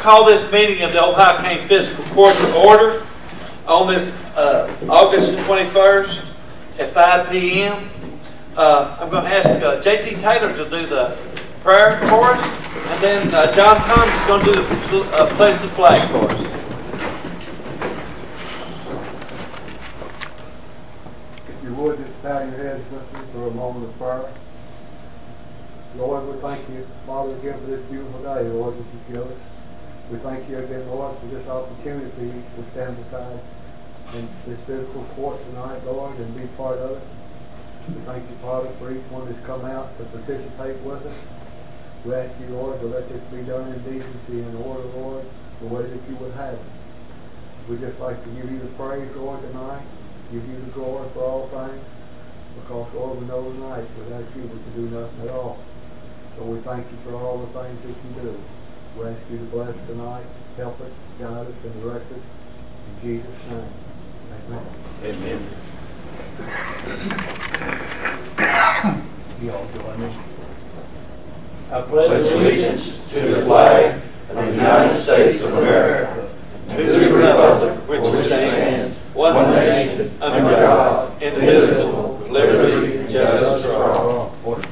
Call this meeting of the Ohio County Fiscal Court to order on this August 21st at 5 p.m. I'm going to ask J.T. Taylor to do the prayer for us, and then John Thomas is going to do the pledge of flag for us. If you would, just bow your heads with me for a moment of prayer. Lord, we thank you, Father, again for this beautiful day, Lord, that you give us. We thank you again, Lord, for this opportunity to stand beside in this physical court tonight, Lord, and be part of it. We thank you, Father, for each one that's come out to participate with us. We ask you, Lord, to let this be done in decency and order, Lord, the way that you would have it. We just like to give you the praise, Lord, tonight, give you the glory for all things, because, Lord, we know tonight without you we can do nothing at all. So we thank you for all the things that you do. We ask you to bless tonight, help us, guide us, and direct us. In Jesus' name, amen. Amen. You all join me. I pledge allegiance to the flag of the United States of America, to the republic which stands one nation under God, indivisible, with liberty and justice for all. Order.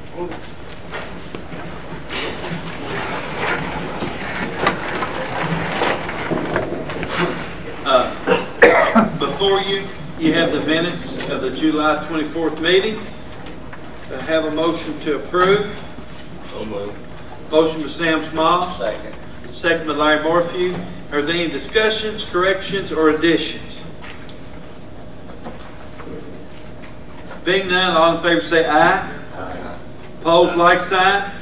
Before you have the minutes of the July 24th meeting. I have a motion to approve. So moved. Motion by Sam Small. Second. Second by Larry Morphew. Are there any discussions, corrections, or additions? Being none, all in favor say aye. Aye. Opposed, like sign.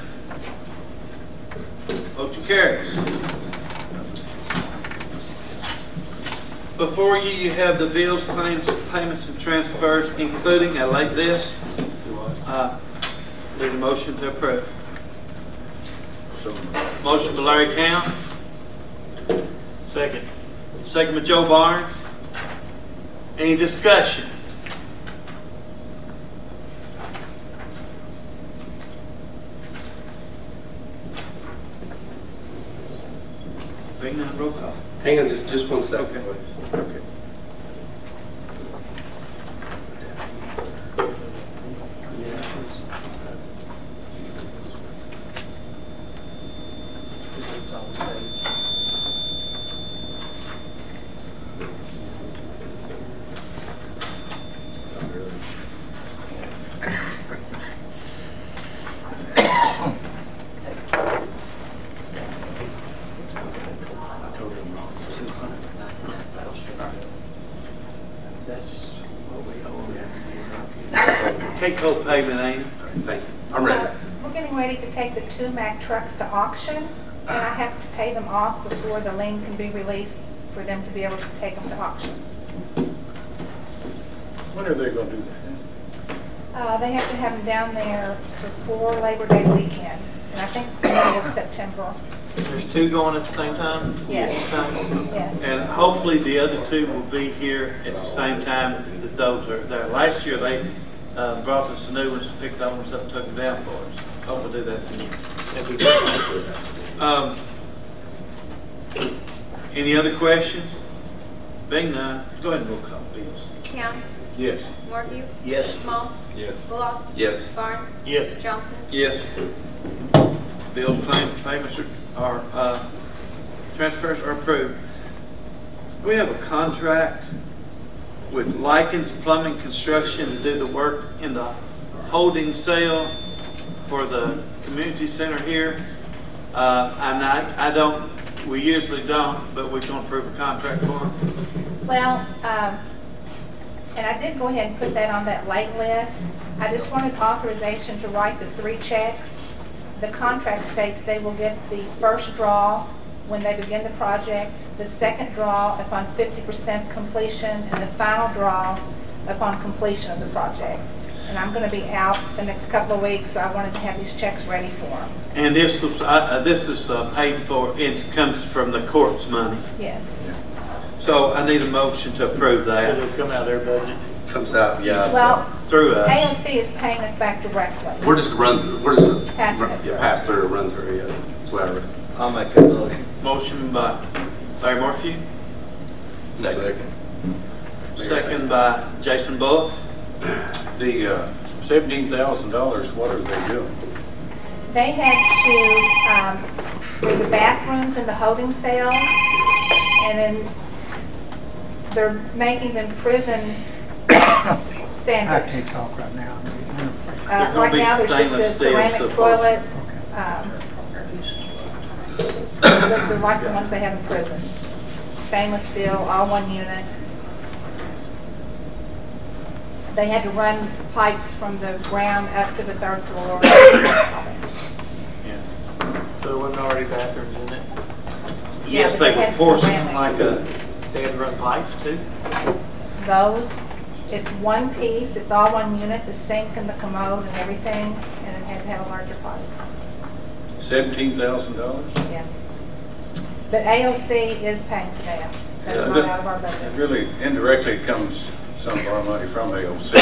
Motion carries. Before you, you have the bills, claims, payments, and transfers, including a late list. Need a motion to approve. So motion by Larry Kemp. Second. Second by Joe Barnes. Any discussion? Bring that roll call. Hang on just 1 second, please. Okay. Mack trucks to auction, and I have to pay them off before the lien can be released for them to be able to take them to auction. When are they going to do that? They have to have them down there before Labor Day weekend, and I think it's the middle of September. There's two going at the same time? Yes. Yes. And hopefully the other two will be here at the same time that those are there. Last year they brought us some new ones, picked those ones up and took them down for us. Hope we'll do that to you. Any other questions? Being none, go ahead and roll call, please. Kemp? Yes. Morphew? Yes. Small? Yes. Bullock? Yes. Barnes? Yes. Johnson? Yes. Bills, payments are transfers are approved. We have a contract with Lichens Plumbing Construction to do the work in the holding cell for the community center here. And I don't, we usually don't, but we're going to approve a contract for it. Well, and I did go ahead and put that on that late list. I just wanted authorization to write the 3 checks. The contract states they will get the first draw when they begin the project, the second draw upon 50% completion, and the final draw upon completion of the project. And I'm going to be out the next couple of weeks, so I wanted to have these checks ready for them. And this is paid for, it comes from the court's money. Yes. Yeah. So I need a motion to approve that. It'll come out of their budget. Comes out, yeah. Well, through us. AOC is paying us back directly. We're just the run through. We're just the pass through. Pass through or run through, yeah. That's what I read. I'll make that motion. Motion by Larry Morphew. Second by Jason Bullock. The $17,000, what are they doing? They have to do the bathrooms and the holding cells, and then they're making them prison standard. I can't talk right now. Right now there's just a ceramic toilet. The like the ones they have in prisons. Stainless steel, all one unit. They had to run pipes from the ground up to the third floor. Yeah. So there wasn't already bathrooms in it? Yes, they were forcing like a... They had to run pipes too? Those, it's one piece, it's all one unit, the sink and the commode and everything, and it had to have a larger pipe. $17,000? Yeah. But AOC is paying for that. That's not out of our budget. It really indirectly comes... some of our money from AOC.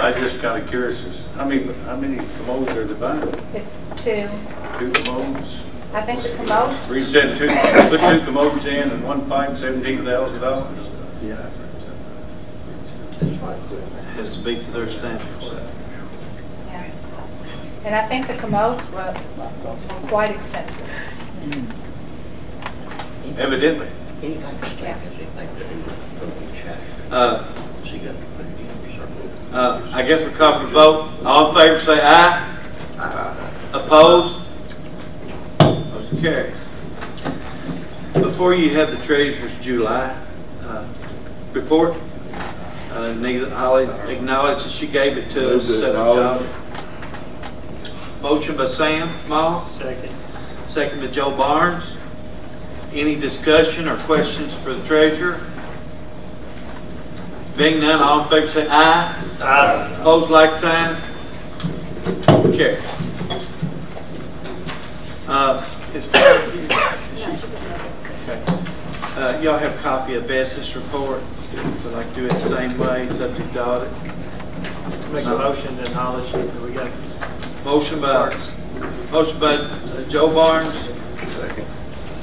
I'm just kind of curious. How many commodes are they buying? It's two. Two commodes? I think the commodes. We said two. Put two commodes in and one pipe, $17,000. Yeah. Has to beat to their standards. Yeah. And I think the commodes were quite expensive. Mm. Evidently. Yeah. I guess we'll call for the vote. All in favor say aye. Aye. Opposed? Motion carries. Before you have the Treasurer's July report, I'll acknowledge that she gave it to us. Motion by Sam Small. Second. Second by Joe Barnes. Any discussion or questions for the Treasurer? Being none, all in favor say aye. Aye. Opposed, like sign. Carries. Y'all have a copy of Best's report. So like do it the same way, subject to audit. Make a motion to acknowledge that we got it. Motion by Joe Barnes. Second.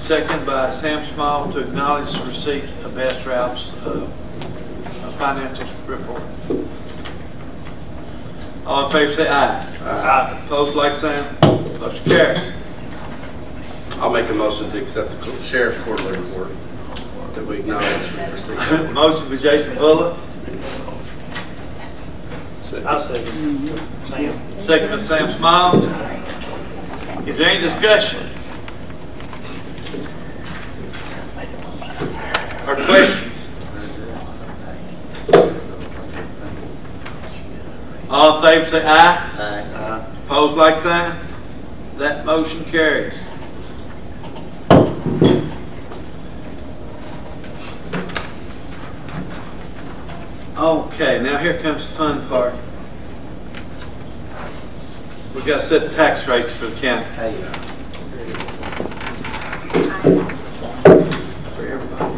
Second by Sam Small to acknowledge the receipt of Best Ralph's financial report. All in favor say aye. Aye. Opposed, like sign. Motion carried. I'll make a motion to accept the Sheriff's quarterly report that we acknowledge we received. Motion by Jason Bullock. I'll second. Sam. Second by Sam Small. Is there any discussion or questions? All in favor say aye. Aye. Aye. Opposed, like sign. That motion carries. Okay, now here comes the fun part. We've got to set the tax rates for the county. For everybody.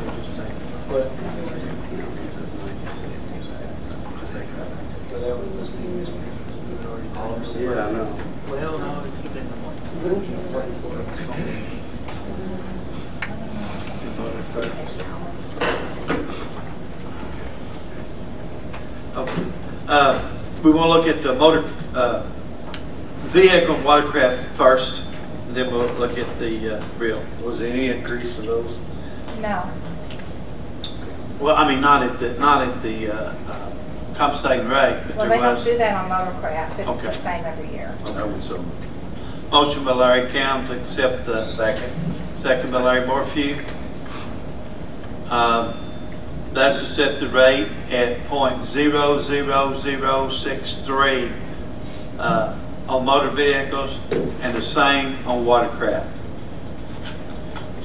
Yeah, I know. Well, no, you've been the one. We want to look at the motor vehicle and watercraft first, and then we'll look at the real. Was there any increase to those? No. Well, I mean, not at the. Compensating rate. But well, they don't do that on motorcraft. It's okay. The same every year. Okay. So, motion by Larry Kemp to accept the second by Larry Morphew. That's to set the rate at 0.00063 on motor vehicles and the same on watercraft.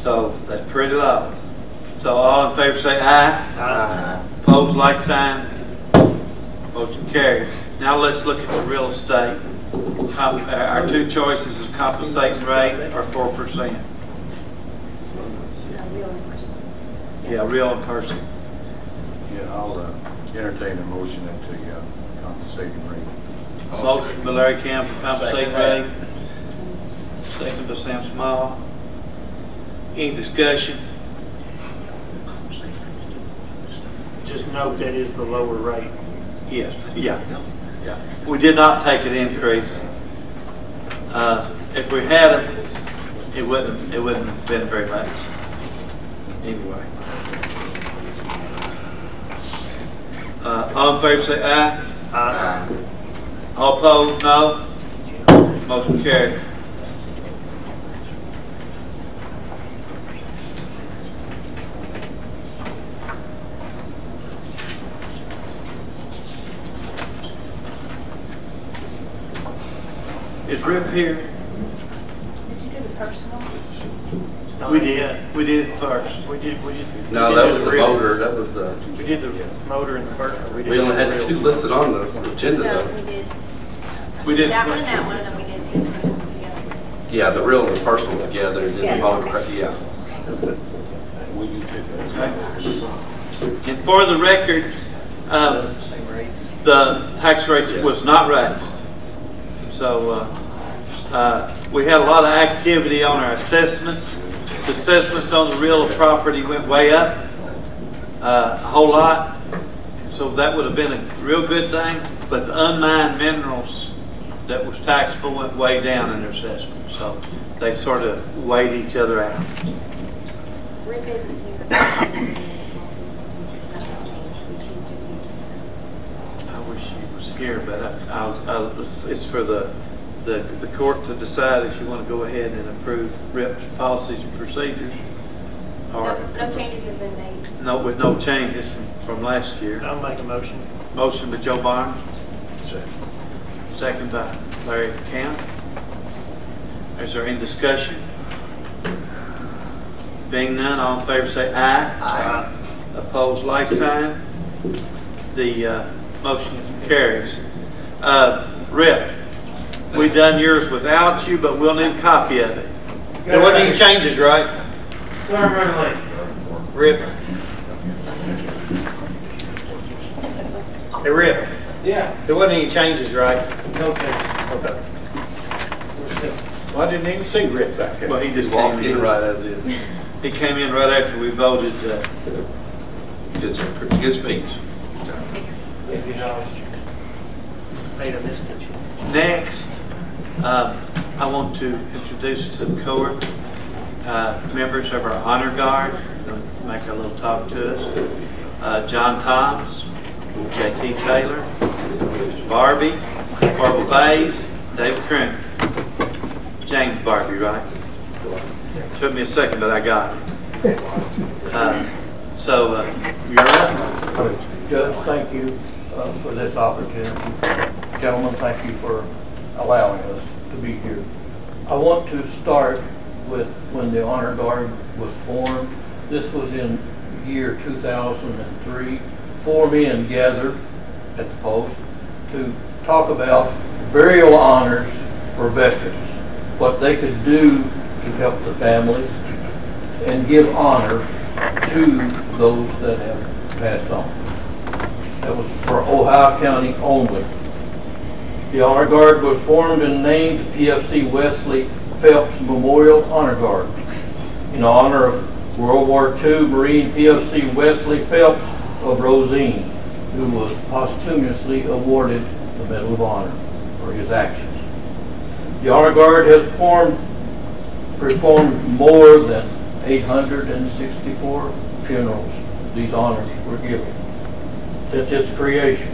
So that's pretty low. So all in favor say aye. Aye. Opposed, like sign. Motion carried. Now let's look at the real estate. Our two choices is compensating rate or 4%. Yeah, real in person. Yeah, I'll entertain a motion at the compensating rate. Motion by Larry Kemp for compensating rate. Second by Sam Small. Any discussion? Just note that is the lower rate. Yes. Yeah. Yeah. We did not take an increase. If we had it, it wouldn't have been very much. Anyway. All in favor say aye. Aye. All opposed, no. Motion carried. Is Rip here? Did you do the personal? We did first. We did. No, that was the motor. That was the. We did the motor and the personal. We only had two listed on the agenda though. No, we did that one and that one, and then we did the other one together. Yeah, the real and the personal together, and then the motor. Yeah. And for the record, the tax rate was not raised. So we had a lot of activity on our assessments. The assessments on the real property went way up, a whole lot. So that would have been a real good thing. But the unmined minerals that was taxable went way down in their assessment. So they sort of weighed each other out. Rip isn't here. Here, but it's for the court to decide if you want to go ahead and approve RIP's policies and procedures. Or no changes have been made. No, with no changes from last year. I'll make a motion. Motion by Joe Barnes. Second. Second by Larry Kemp. Is there any discussion? Being none, all in favor say aye. Aye. Opposed, like sign. The motion carries. Rip, we done yours without you, but we'll need a copy of it. There wasn't any changes, right? Rip. Hey, Rip. Yeah. There wasn't any changes, right? No changes. Okay. Well, I didn't even see Rip back there. Well, he just walked in right as is. He came in right after we voted. Good speech. Next, I want to introduce to the court members of our honor guard. They'll make a little talk to us. John Thomas, J.T. Taylor, Barbara Bays, David Krenner. James Barbie, right? Took me a second, but I got it. You're up. Judge, thank you. For this opportunity. Gentlemen, thank you for allowing us to be here. I want to start with when the Honor Guard was formed. This was in year 2003. Four men gathered at the post to talk about burial honors for veterans, what they could do to help the families and give honor to those that have passed on. That was for Ohio County only. The Honor Guard was formed and named PFC Wesley Phelps Memorial Honor Guard in honor of World War II Marine PFC Wesley Phelps of Rosine, who was posthumously awarded the Medal of Honor for his actions. The Honor Guard has performed more than 864 funerals. These honors were given. Since its creation,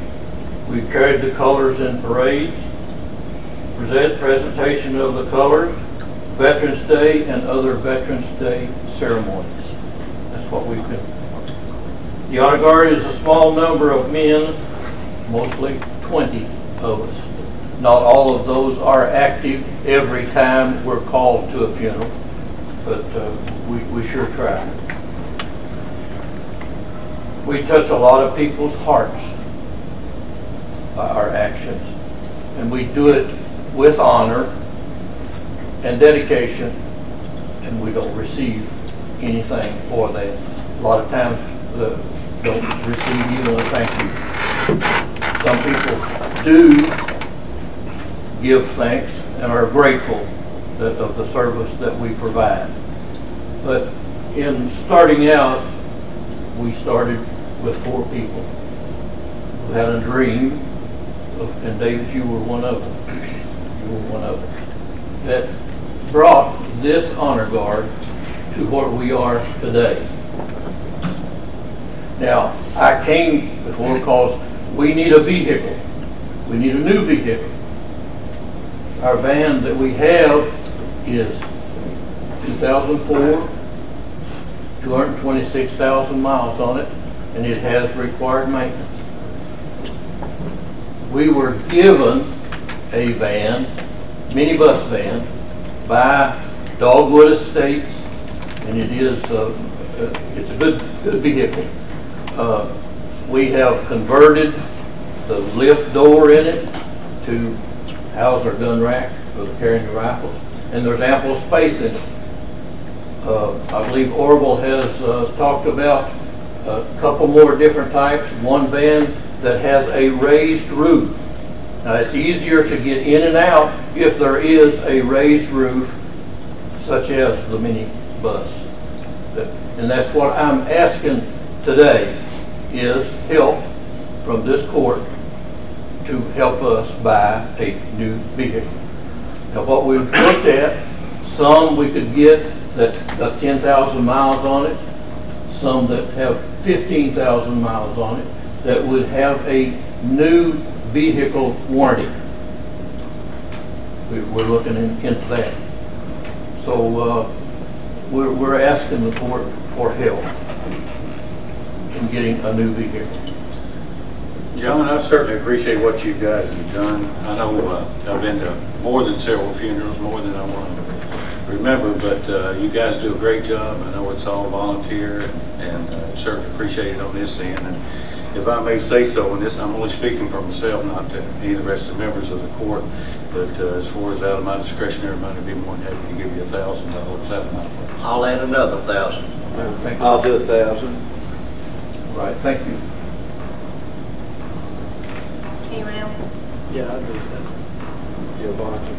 we've carried the colors in parades, presentation of the colors, Veterans Day, and other Veterans Day ceremonies. That's what we've done. The Honor Guard is a small number of men, mostly 20 of us. Not all of those are active every time we're called to a funeral, but we sure try. We touch a lot of people's hearts by our actions, and we do it with honor and dedication, and we don't receive anything for that. A lot of times don't receive even a thank you. Some people do give thanks and are grateful of the service that we provide. But in starting out, we started with 4 people who had a dream, and David, you were one of them. You were one of them that brought this honor guard to what we are today. Now, I came before because we need a vehicle. We need a new vehicle. Our van that we have is 2004, 226,000 miles on it, and it has required maintenance. We were given a van, minibus van, by Dogwood Estates, and it is it's a good vehicle. We have converted the lift door in it to house our gun rack for carrying the rifles, and there's ample space in it. I believe Orville has talked about a couple more different types. One van that has a raised roof. Now, it's easier to get in and out if there is a raised roof, such as the mini bus. And that's what I'm asking today, is help from this court to help us buy a new vehicle. Now, what we've looked at, some we could get that's got 10,000 miles on it, some that have 15,000 miles on it, that would have a new vehicle warranty. We're looking into that. So we're asking the court for help in getting a new vehicle. John, I certainly appreciate what you guys have done. I know I've been to more than several funerals, more than I want to remember, but you guys do a great job. I know it's all volunteer, and certainly appreciate it on this end. And if I may say so, in this, I'm only speaking for myself, not to any of the rest of the members of the court, but as far as out of my discretionary money, I'd be more than happy to give you $1,000 out of my place. I'll add another 1,000. I'll do 1,000. Right, thank you. Anyone else? Yeah, I'd do that.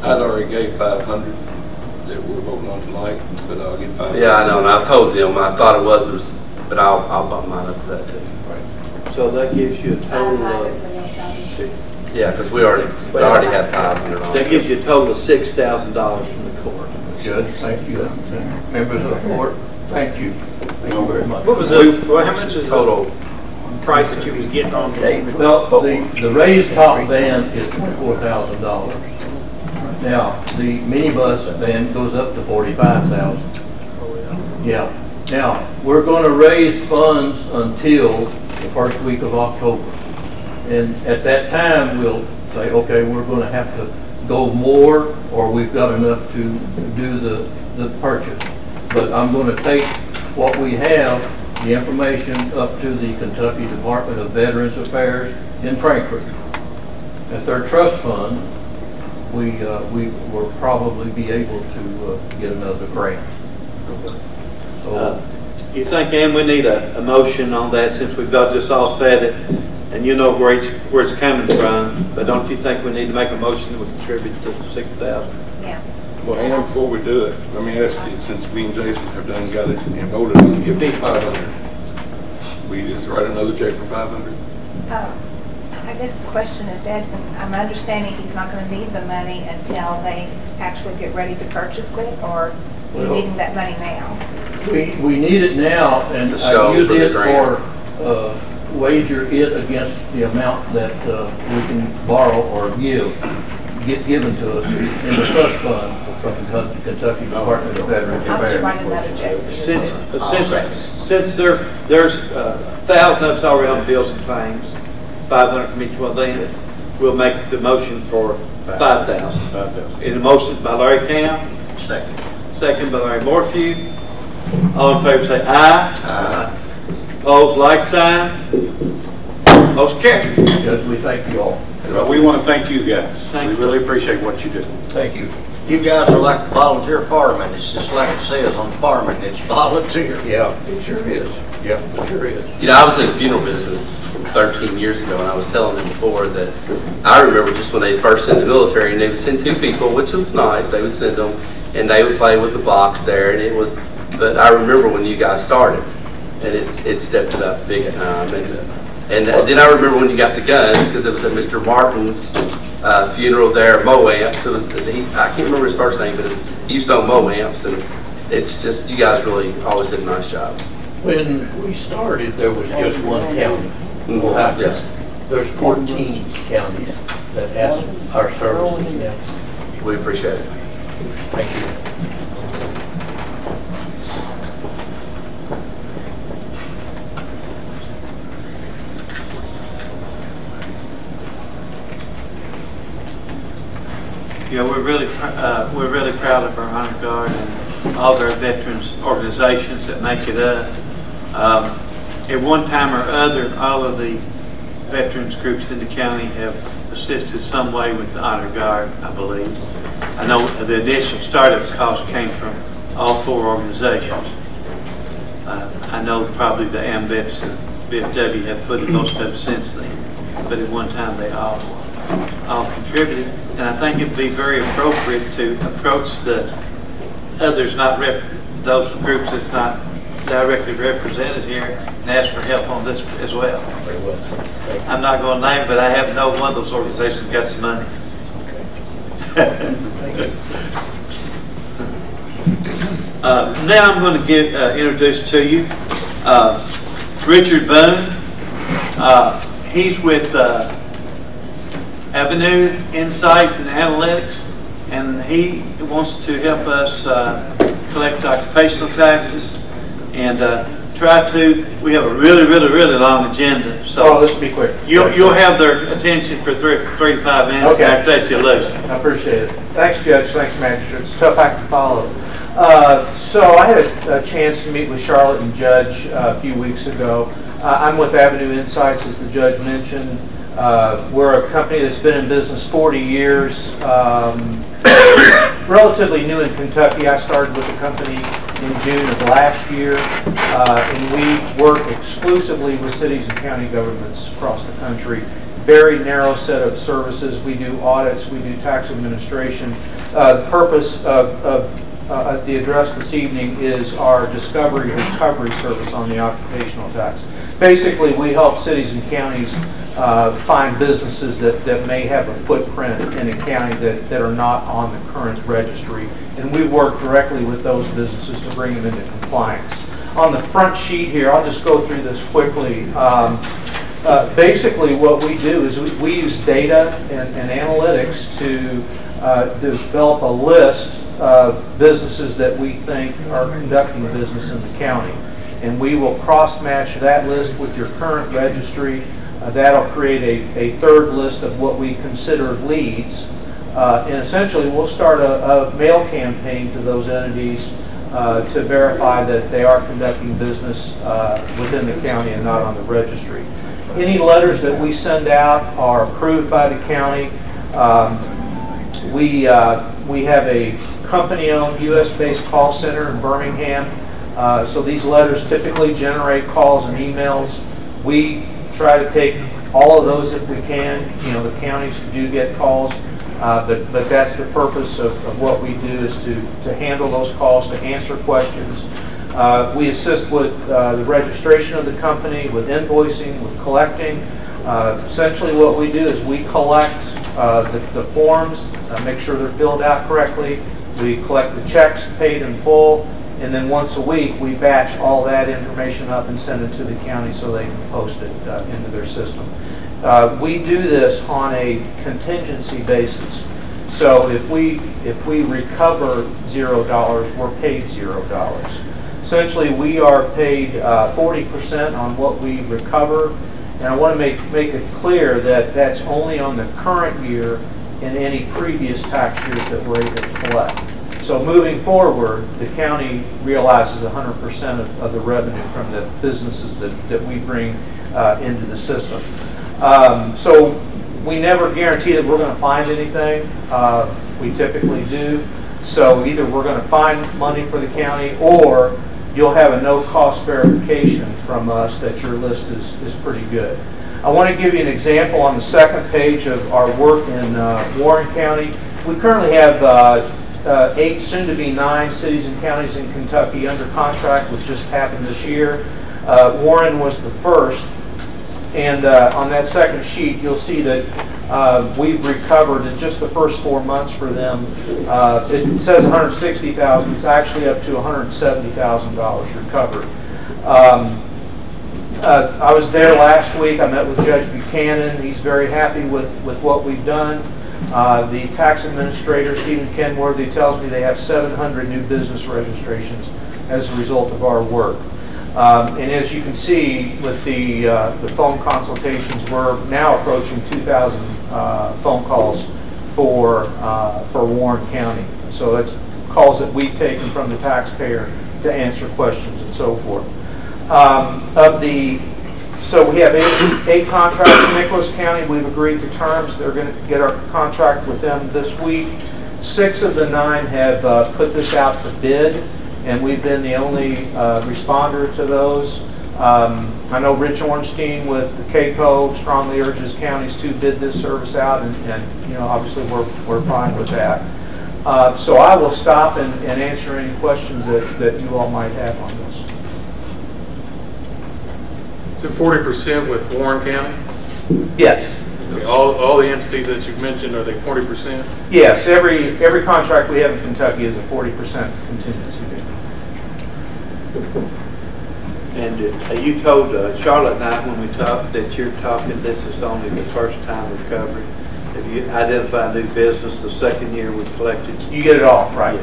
I'd already gave 500 that we're voting on tonight, but I'll get 500. Yeah, I know, and I told them, I thought it was, but I'll bump mine up to that too. Right. So that gives you a total of 6. Yeah, because we already had 500 on. That gives you a total of $6,000 from the court. Judge, thank you. Members of the court, thank you. Thank you very much. What was how much is total price that you was getting on? Well, the raised top van is $24,000. Now, the minibus van goes up to $45,000. Oh, yeah. Yeah. Now, we're going to raise funds until the first week of October. And at that time, we'll say, okay, we're going to have to go more, or we've got enough to do the purchase. But I'm going to take what we have, the information, up to the Kentucky Department of Veterans Affairs in Frankfort. At their trust fund, we will probably be able to get another grant. So, you think, Ann, we need a motion on that, since we've got this all said it, and you know where it's coming from, but don't you think we need to make a motion that would contribute to the 6,000? Yeah. Well, and before we do it, let me ask you, since me and Jason have done got it and voted on, give me 500. We just write another check for 500. I guess the question is, Destin, I'm understanding he's not going to need the money until they actually get ready to purchase it, or we needing that money now. We need it now, and I use it for wager it against the amount that we can borrow or get given to us in the trust fund from the Kentucky Department of Veterans Affairs. Since there's 1,000 of us already on bills and claims, 500 from each one of them, we'll make the motion for 5,000. And the motion by Larry Kemp. Second by Larry Morphew. All in favor say aye. Aye. Opposed, like sign. Motion carried. Judge, we thank you all. Well, we want to thank you guys. We really appreciate what you do. Thank you. You guys are like volunteer firemen. It's just like it says on farming. It's volunteer. Yeah, it sure is. Yeah, it sure is. You know, I was in the funeral business 13 years ago, and I was telling them before that I remember just when they first sent the military, and they would send 2 people, which was nice. They would send them, and they would play with the box there, and it was but I remember when you guys started, and it stepped it up big time. And then I remember when you got the guns, because it was at Mr. Martin's funeral there at Moamps. I can't remember his first name, but he used to own Moamps, and it's just, you guys really always did a nice job. When we started, there was just one county. Mm-hmm. Ohio. Yeah. There's 14 counties that ask our services now. We appreciate it. Thank you. Yeah, we're really proud of our Honor Guard and all of our veterans organizations that make it up. At one time or other, all of the veterans groups in the county have assisted some way with the Honor Guard, I believe. I know the initial startup cost came from all four organizations. I know probably the AMBEPS and BFW have footed most of it since then, but at one time they all contributed. And I think it would be very appropriate to approach the others, not those groups that's not directly represented here, and ask for help on this as well. Very well. I'm not going to name, but I have no one of those organizations got some money. Okay. Now I'm going to get introduced to you Richard Boone. He's with Avenue Insights and Analytics, and he wants to help us collect occupational taxes. And we have a really long agenda. So let's be quick. You'll have their attention for three to 5 minutes. Okay. After that, you lose. I appreciate it. Thanks, Judge. Thanks, Magistrate. It's a tough act to follow. So I had a chance to meet with Charlotte and Judge a few weeks ago. I'm with Avenue Insights, as the Judge mentioned. We're a company that's been in business 40 years. Relatively new in Kentucky. I started with the company in June of last year, and we work exclusively with cities and county governments across the country. Very narrow set of services. We do audits, we do tax administration. The purpose of the address this evening is our discovery and recovery service on the occupational tax. Basically, we help cities and counties find businesses that may have a footprint in a county that are not on the current registry. And we work directly with those businesses to bring them into compliance. On the front sheet here, I'll just go through this quickly. Basically what we do is we use data and analytics to develop a list of businesses that we think are conducting business in the county. And we will cross-match that list with your current registry. That'll create a third list of what we consider leads. And essentially, we'll start a mail campaign to those entities to verify that they are conducting business within the county and not on the registry. Any letters that we send out are approved by the county. We have a company-owned U.S.-based call center in Birmingham. So these letters typically generate calls and emails. We try to take all of those if we can. You know, the counties do get calls. But that's the purpose of what we do, is to handle those calls, to answer questions. We assist with the registration of the company, with invoicing, with collecting. Essentially what we do is we collect the forms, make sure they're filled out correctly. We collect the checks paid in full. And then once a week, we batch all that information up and send it to the county so they can post it into their system. We do this on a contingency basis. So if we recover $0, we're paid $0. Essentially, we are paid 40% on what we recover. And I want to make it clear that that's only on the current year and any previous tax years that we're able to collect. So moving forward, the county realizes 100% of the revenue from the businesses that we bring into the system. So we never guarantee that we're going to find anything. We typically do. So either we're going to find money for the county, or you'll have a no-cost verification from us that your list is pretty good. I want to give you an example on the second page of our work in Warren County. We currently have 8, soon to be 9 cities and counties in Kentucky under contract, which just happened this year. Warren was the first, and on that second sheet you'll see that we've recovered in just the first 4 months for them. It says $160,000, it's actually up to $170,000 recovered. I was there last week. I met with Judge Buchanan. He's very happy with what we've done. The tax administrator, Stephen Kenworthy, tells me they have 700 new business registrations as a result of our work. And as you can see with the phone consultations, we're now approaching 2,000 phone calls for Warren County. So that's calls that we've taken from the taxpayer to answer questions and so forth. So we have eight contracts in Nicholas County. We've agreed to terms. They're going to get our contract with them this week. 6 of the 9 have put this out to bid, and we've been the only responder to those. I know Rich Ornstein with the CACO strongly urges counties to bid this service out, and you know, obviously we're fine with that. So I will stop and answer any questions that you all might have on this. So 40% with Warren County? Yes. Okay, all the entities that you've mentioned, are they 40%? Yes. Every contract we have in Kentucky is a 40% contingency. And you told Charlotte and I when we talked that you're talking, this is only the first time recovery. If you identify new business the second year we collected, you get it all, right?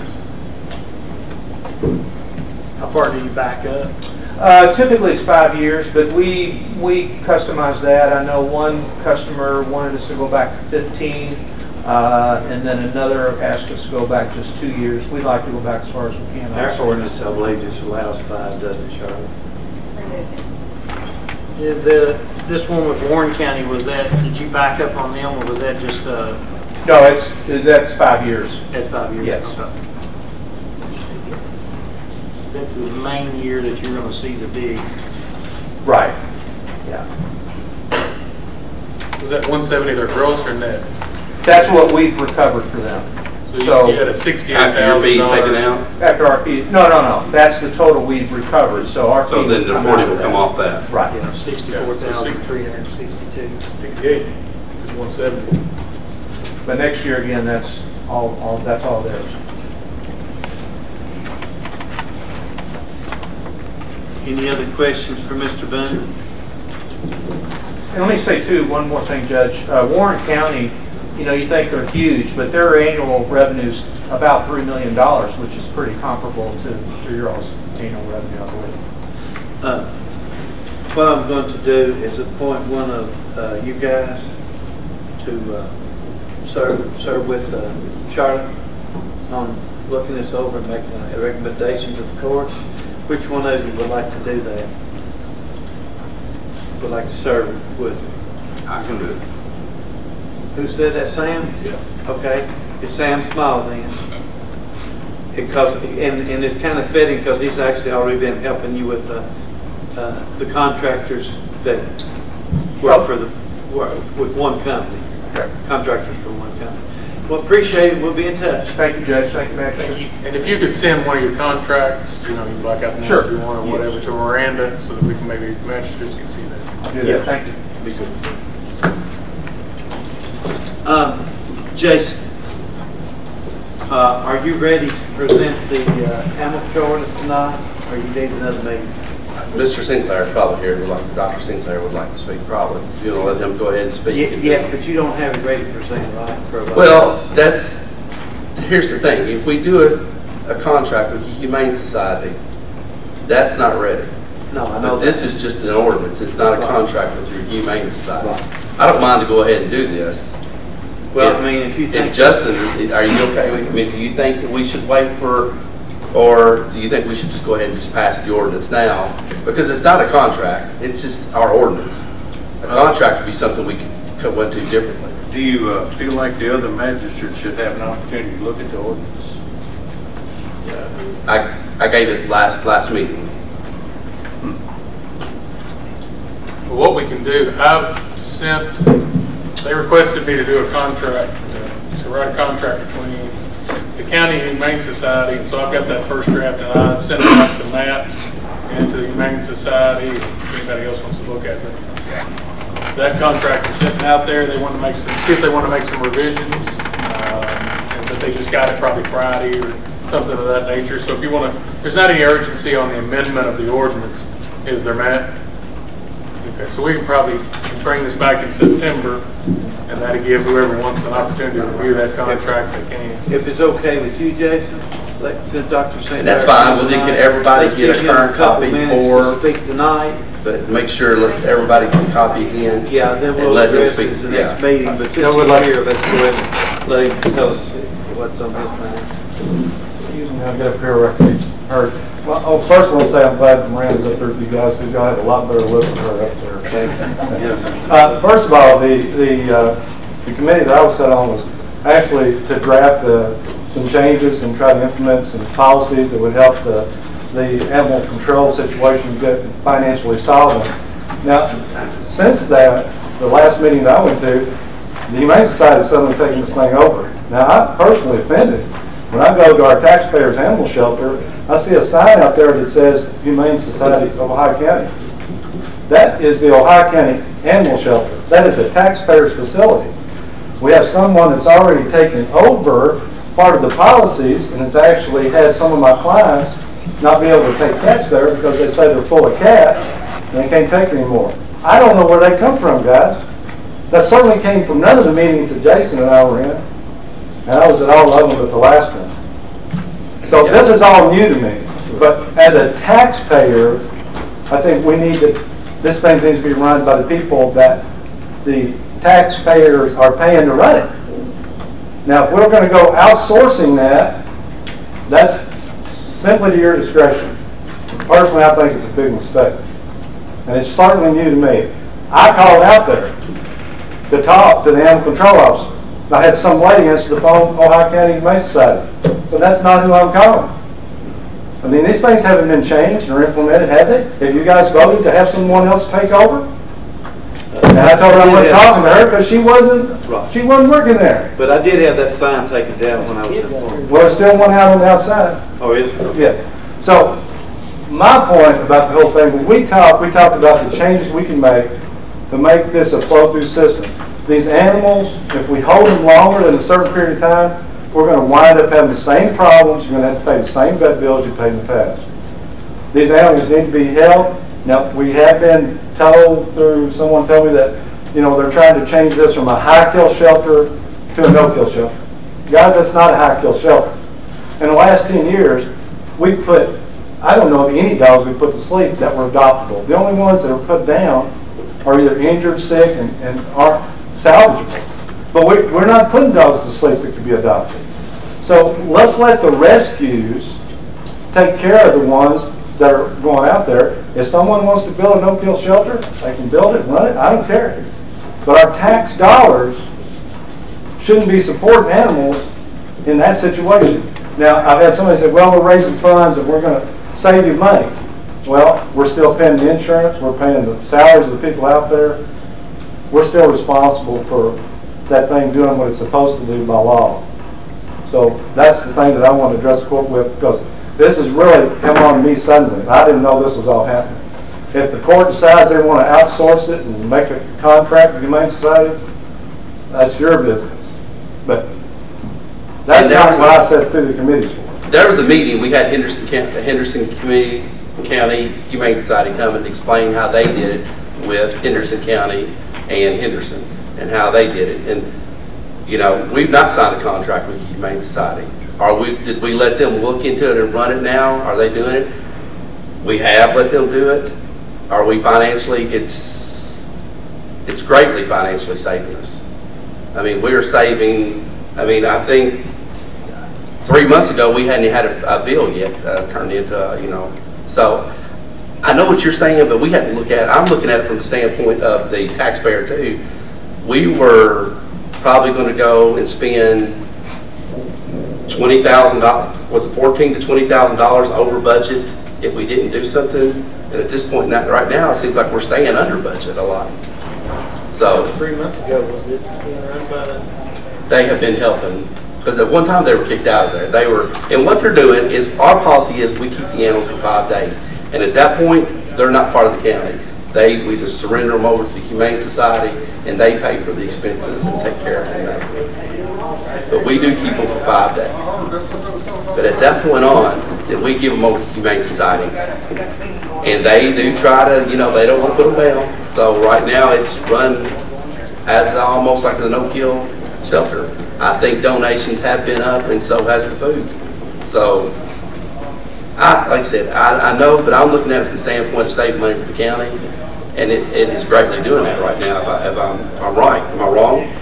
Yes. How far do you back up? Typically it's 5 years, but we customize that. I know one customer wanted us to go back to 15, and then another asked us to go back just 2 years. We'd like to go back as far as we can. Our ordinance, I believe, just allows 5, doesn't it, Charlotte? Yeah, this one with Warren County, was that, did you back up on them, or was that just No, that's 5 years. That's 5 years. Yes. Okay. That's the main year that you're going to see the big. Right. Yeah. Was that 170 their gross or net? That's what we've recovered for them. So you had a $68,000 taken out? After RP. No. That's the total we've recovered. So RP. So then the 40 will come off that. Right. Yeah. 64,362. 68 is 170. But next year again, that's all. That's all there is. Any other questions for Mr. Boone? And let me say, too, one more thing, Judge. Warren County, you know, you think they're huge, but their annual revenue's about $3 million, which is pretty comparable to your annual revenue, I believe. What I'm going to do is appoint one of you guys to serve with Charlotte on looking this over and making a recommendation to the court. Which one of you would like to do that? Would like to serve with? I can do it. Who said that, Sam? Yeah. Okay, it's Sam Small then. And it's kind of fitting because he's actually already been helping you with the contractors that work for with one company. Okay. Contractors for one company. Well, appreciate it. We'll be in touch. Thank you, Judge. Thank you, Matt. Thank you. And if you could send one of your contracts, you know, you black out the ones you want or whatever, to Miranda, so that we can maybe magistrates can see that. I'll do that. Thank you. Be good. Jason, are you ready to present the amateur ordinance tonight, or you need another meeting? Mr. Sinclair is probably here. Dr. Sinclair would like to speak, probably. If you want to let him go ahead and speak. Yeah, but you don't have it ready for saying, right? Well, here's the thing. If we do a contract with the Humane Society, that's not ready. No, I know. But this is just an ordinance. It's not a contract with your Humane Society. Right. I don't mind to go ahead and do this. Well, I mean, if you think... If Justin, are you okay? I mean, do you think that we should wait for... Or do you think we should just go ahead and just pass the ordinance now? Because it's not a contract, it's just our ordinance. A contract would be something we could come into differently. Do you feel like the other magistrates should have an opportunity to look at the ordinance? Yeah. I gave it last meeting. Well, what we can do, they requested me to do a contract, to write a contract between the County Humane Society, and so I've got that first draft, and I sent it out to Matt and to the Humane Society, if anybody else wants to look at it. That contract is sitting out there. They want to make some, see if they want to make some revisions, and that they just got it probably Friday or something of that nature. So if you want to, there's not any urgency on the amendment of the ordinance, is there, Matt? Okay, so we can probably bring this back in September, and that'll give whoever wants an opportunity to review that contract, they can. If it's okay with you, Jason, like to Dr. Sinclair. That's fine. Well, then can everybody get a current copy for speak tonight? But make sure everybody can copy in. Yeah, then we'll let him speak to the next meeting. But since we're here, let's go ahead and let him tell us what's on this matter. Excuse me, I've got a prayer recommendation. Well, I'll first want to say I'm glad Miranda's up there with you guys because y'all have a lot better looks than her up there. Thank you. Yes. First of all, the committee that I was set on was actually to draft some changes and try to implement some policies that would help the animal control situation get financially solvent. Now, since that, the last meeting that I went to, the Humane Society is suddenly taking this thing over. Now, I'm personally offended. When I go to our taxpayers' animal shelter, I see a sign out there that says Humane Society of Ohio County. That is the Ohio County Animal Shelter. That is a taxpayer's facility. We have someone that's already taken over part of the policies and has actually had some of my clients not be able to take cats there because they say they're full of cats and they can't take anymore. I don't know where they come from, guys. That certainly came from none of the meetings that Jason and I were in. And I was at all of them but the last one. So this is all new to me. But as a taxpayer, I think we need to, this thing needs to be run by the people that the taxpayers are paying to run it. Now, if we're going to go outsourcing that, that's simply to your discretion. Personally, I think it's a big mistake. And it's certainly new to me. I called out there to talk to the animal control officer. I had some lady answer the phone, Ohio County Humane Society. So that's not who I'm calling. I mean, these things haven't been changed or implemented, have they? Have you guys voted to have someone else take over? And I told her I wasn't talking to her because she wasn't working there. But I did have that sign taken down when I was in Florida. Well, there's still one out on the outside. Oh, is it? Yeah. So my point about the whole thing, when we talked about the changes we can make to make this a flow-through system. These animals, if we hold them longer than a certain period of time, we're going to wind up having the same problems. You're going to have to pay the same vet bills you paid in the past. These animals need to be held. Now, we have been told through someone told me that, you know, they're trying to change this from a high-kill shelter to a no-kill shelter. Guys, that's not a high-kill shelter. In the last 10 years, we put, I don't know of any dogs we put to sleep that were adoptable. The only ones that were put down are either injured, sick, and aren't salvageable. But we're not putting dogs to sleep that could be adopted. So let's let the rescues take care of the ones that are going out there. If someone wants to build a no-kill shelter, they can build it, run it, I don't care. But our tax dollars shouldn't be supporting animals in that situation. Now, I've had somebody say, well, we're raising funds and we're going to save you money. Well, we're still paying the insurance, we're paying the salaries of the people out there. We're still responsible for that thing doing what it's supposed to do by law. So that's the thing that I want to address the court with because this has really come on me suddenly. I didn't know this was all happening. If the court decides they want to outsource it and make a contract with the Humane Society, that's your business. But that's not what I said through the committees for. There was a meeting we had Henderson County Humane Society come and explain how they did it with Henderson County and Henderson and how they did it. And, you know, we've not signed a contract with the Humane Society. Did we let them look into it and run it now? Are they doing it? We have let them do it. Are we financially? It's greatly financially saving us. I mean, we're saving, I mean, I think 3 months ago we hadn't had a bill yet turned into, you know. So I know what you're saying, but we have to look at it. I'm looking at it from the standpoint of the taxpayer too. We were probably going to go and spend $20,000, was it $14,000 to $20,000 over budget if we didn't do something. And at this point right now, it seems like we're staying under budget a lot. So 3 months ago, was it? They have been helping. because at one time they were kicked out of there. They were, and what they're doing is, our policy is we keep the animals for 5 days, and at that point they're not part of the county. We just surrender them over to the Humane Society, and they pay for the expenses and take care of them. But we do keep them for 5 days. But at that point on, then we give them over to the Humane Society, and they do try to, you know, they don't want to put them down. So right now it's run as almost like a no-kill shelter. I think donations have been up, and so has the food. So, like I said, I know, but I'm looking at it from the standpoint of saving money for the county, and it is greatly doing that right now, if I'm right. Am I wrong?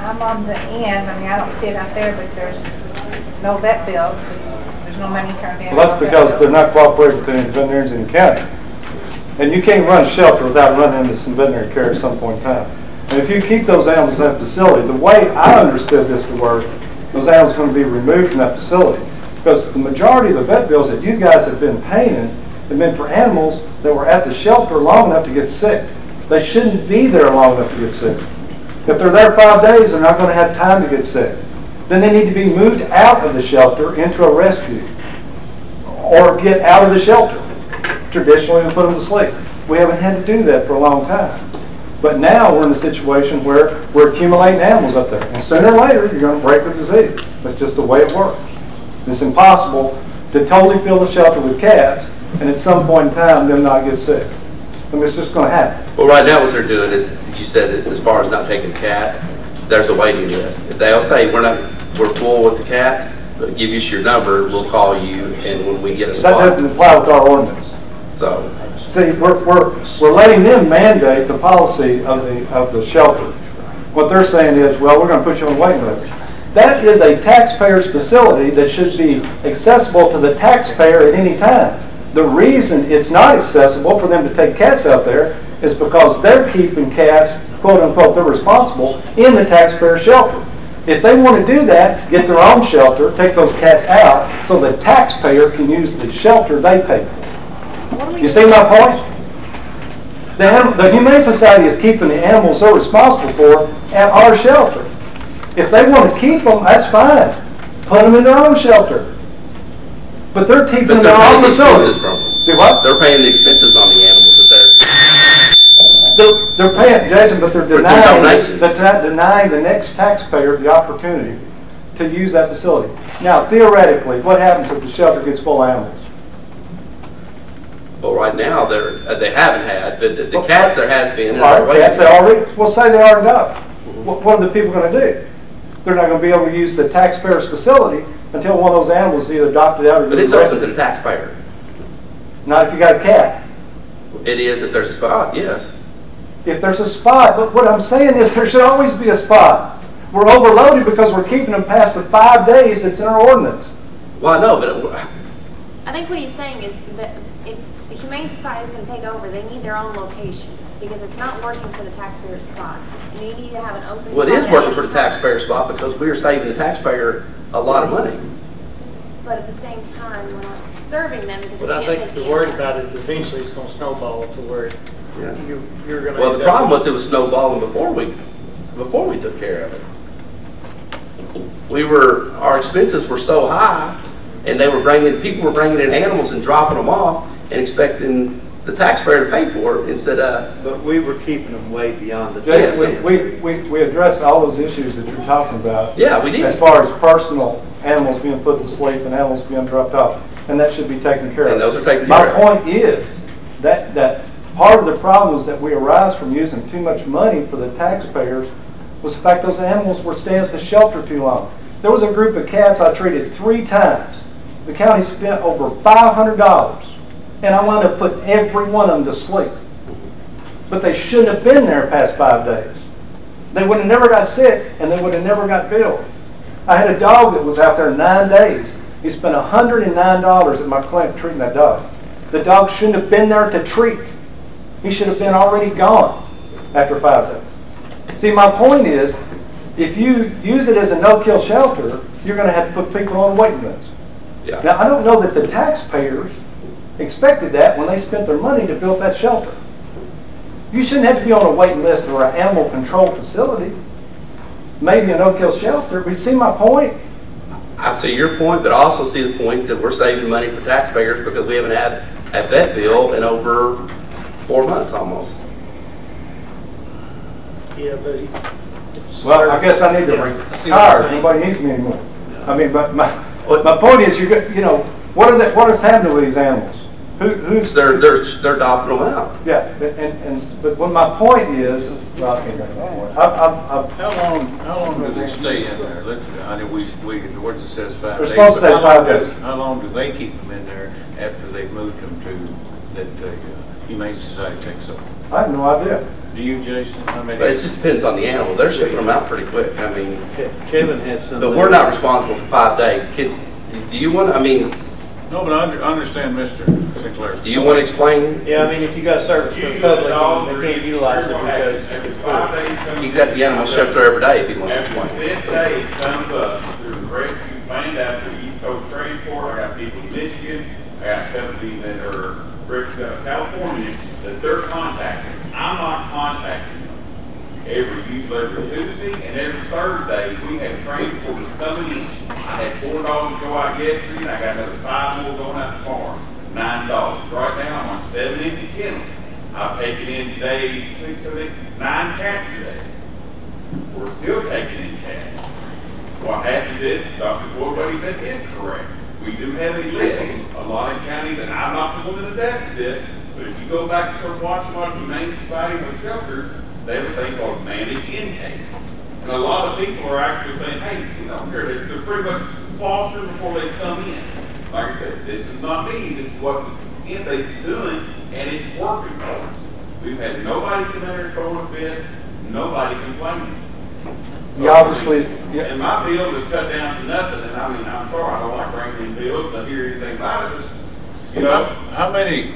I'm on the end. I mean, I don't see it out there, but there's no vet bills. There's no money turned in. Well, that's because they're not cooperating with the veterinarians in the county. And you can't run a shelter without running into some veterinary care at some point in time. And if you keep those animals in that facility, the way I understood this to work, those animals are going to be removed from that facility. Because the majority of the vet bills that you guys have been paying have been for animals that were at the shelter long enough to get sick. They shouldn't be there long enough to get sick. If they're there 5 days, they're not going to have time to get sick. Then they need to be moved out of the shelter into a rescue, or get out of the shelter. Traditionally, we put them to sleep. We haven't had to do that for a long time. But now we're in a situation where we're accumulating animals up there. And sooner or later, you're going to break with disease. That's just the way it works. It's impossible to totally fill the shelter with cats and at some point in time them not get sick. I mean, it's just going to happen. Well, right now what they're doing is, you said it, as far as not taking the cat, there's a waiting list. If they'll say we're full with the cats, but give us your number, we'll call you, and when we get a spot. That doesn't apply with our ordinance. So, see, we're letting them mandate the policy of the shelter. What they're saying is, well, we're going to put you on the waiting list. That is a taxpayer's facility that should be accessible to the taxpayer at any time. The reason it's not accessible for them to take cats out there is because they're keeping cats, quote unquote, they're responsible, in the taxpayer shelter. If they want to do that, get their own shelter, take those cats out, so the taxpayer can use the shelter they pay for. You see my point? The Humane Society is keeping the animals they're responsible for at our shelter. If they want to keep them, that's fine. Put them in their own shelter. But they're keeping their own facilities. Do what? They're paying the expenses on the animals that they're paying, Jason, but they're denying the next taxpayer the opportunity to use that facility. Now, theoretically, what happens if the shelter gets full of animals? Well, right now they haven't had, but the cats there has been. Well, say they already got. What are the people going to do? They're not going to be able to use the taxpayer's facility until one of those animals is either adopted out or... But it's open to the taxpayer. Not if you got a cat. It is if there's a spot, yes. If there's a spot, but what I'm saying is there should always be a spot. We're overloaded because we're keeping them past the 5 days that's in our ordinance. Well, I know, but... I think what he's saying is that if the Humane Society is going to take over, they need their own location, because it's not working for the taxpayer's spot. And you need to have an open... Well, it is working for the taxpayer's spot because we are saving the taxpayer a lot of money. But at the same time, we're not serving them because... What I think you're worried about is eventually it's going to snowball to where you're going to... Well, the problem was it was snowballing before we took care of it. Our expenses were so high, and people were bringing in animals and dropping them off and expecting the taxpayer to pay for it instead of... But we were keeping them way beyond the... Jason, we addressed all those issues that you're talking about. Yeah, we did. As far as personal animals being put to sleep and animals being dropped off, and that should be taken care of. And those are taken care of. My point is that part of the problem is that we arise from using too much money for the taxpayers was the fact those animals were staying at the shelter too long. There was a group of cats I treated 3 times. The county spent over $500. And I want to put every one of them to sleep. But they shouldn't have been there past 5 days. They would have never got sick, and they would have never got billed. I had a dog that was out there 9 days. He spent $109 at my clinic treating that dog. The dog shouldn't have been there to treat. He should have been already gone after 5 days. See, my point is, if you use it as a no-kill shelter, you're going to have to put people on waiting lists. Yeah. Now, I don't know that the taxpayers expected that when they spent their money to build that shelter. You shouldn't have to be on a waiting list or an animal control facility. maybe an Oak Hill shelter. But you see my point? I see your point, but I also see the point that we're saving money for taxpayers because we haven't had a vet bill in over 4 months almost. Yeah, but... Well, I guess I need to retire. Nobody needs me anymore. No. I mean, but my point is, you know, what is happening with these animals? Who's they're adopting them out? Yeah, but what my point is, well, I can't make my point. How long do they stay in there? What does it says 5 days? They're supposed to stay 5 days. How long do they keep them in there after they've moved them to that Humane Society takes over? I have no idea. Do you, Jason? I mean, it just depends on the animal. They're shipping them out pretty quick. I mean, Kevin had something. But we're not responsible for 5 days. Do you want to, I mean. No, but I understand Mr. Sinclair's. Do you want to explain? Yeah, I mean, if you got a service for the public, they can't utilize it because it's 5 days. He's at the animal shelter every day if he wants to explain. After the 5th day, it comes up. There's a rescue planned out to the East Coast Transport. I got people in Michigan. I got companies that are California that they're contacting. I'm not contacting them. Every Tuesday and every Thursday, we have transporters coming in. I had 4 dogs go out yesterday, and I got another 5 more going out the farm. 9 dogs. Right now, I'm on 7 empty kennels. I've taken in today 9 cats today. We're still taking in cats. What happened is, Dr. Woodway said is correct. We do have a list. A lot of counties, and I'm not the one that adapted this, but if you go back and start watching like Humane Society or shelters, they have a thing called managed intake. And a lot of people are actually saying, hey, you know, they're pretty much fostered before they come in. Like I said, this is not me. This is what the intake's doing, and it's working for us. We've had nobody come in here throwing a fit, nobody complaining. So yeah, obviously, and my bill is cut down to nothing. And I mean, I'm sorry, I don't like bringing in bills. I hear anything about it. You know, how many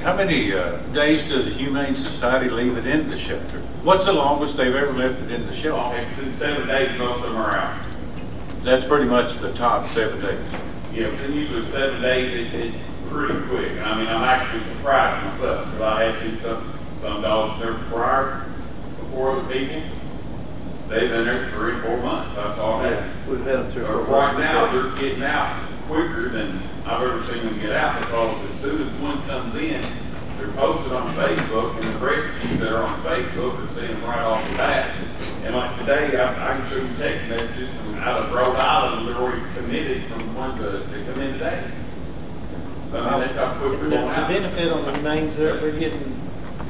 days does the Humane Society leave it in the shelter? What's the longest they've ever left it in the shelter? It's been 7 days. Most of them are out. That's pretty much the top 7 days. Yeah, within usually 7 days, it's pretty quick. I mean, I'm actually surprised myself because I have seen some dogs there prior before other people. They've been there 3 or 4 months. I saw that. We've had them 3 or 4 months. Right now, they're getting out quicker than I've ever seen them get out because as soon as one comes in, they're posted on Facebook, and the rescues that are on Facebook are seeing them right off the bat. And like today, I can show you text messages from out of Rhode Island. They're already committed from one to come in today. I mean, that's how quick they're going out. The benefit on the names that we're getting,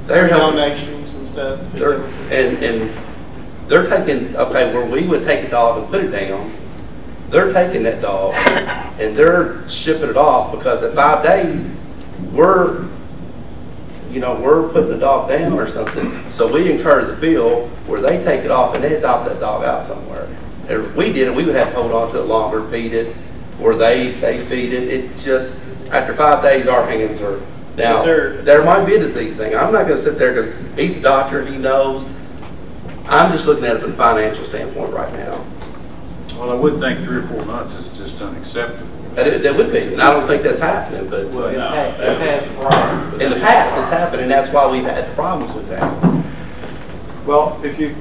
they're donations and stuff. They're taking, okay, where we would take a dog and put it down, they're taking that dog and they're shipping it off because at 5 days, we're putting the dog down or something. So we incur the bill where they take it off and they adopt that dog out somewhere. If we did it, we would have to hold on to it longer, feed it, or they feed it. It's just, after 5 days, our hands are down. There might be a disease thing. I'm not going to sit there because he's a doctor, he knows. I'm just looking at it from a financial standpoint right now. Well, I would think 3 or 4 months is just unacceptable. That would be, and I don't think that's happening. But well, no, in the past, it's happened, and that's why we've had problems with that. Well, if you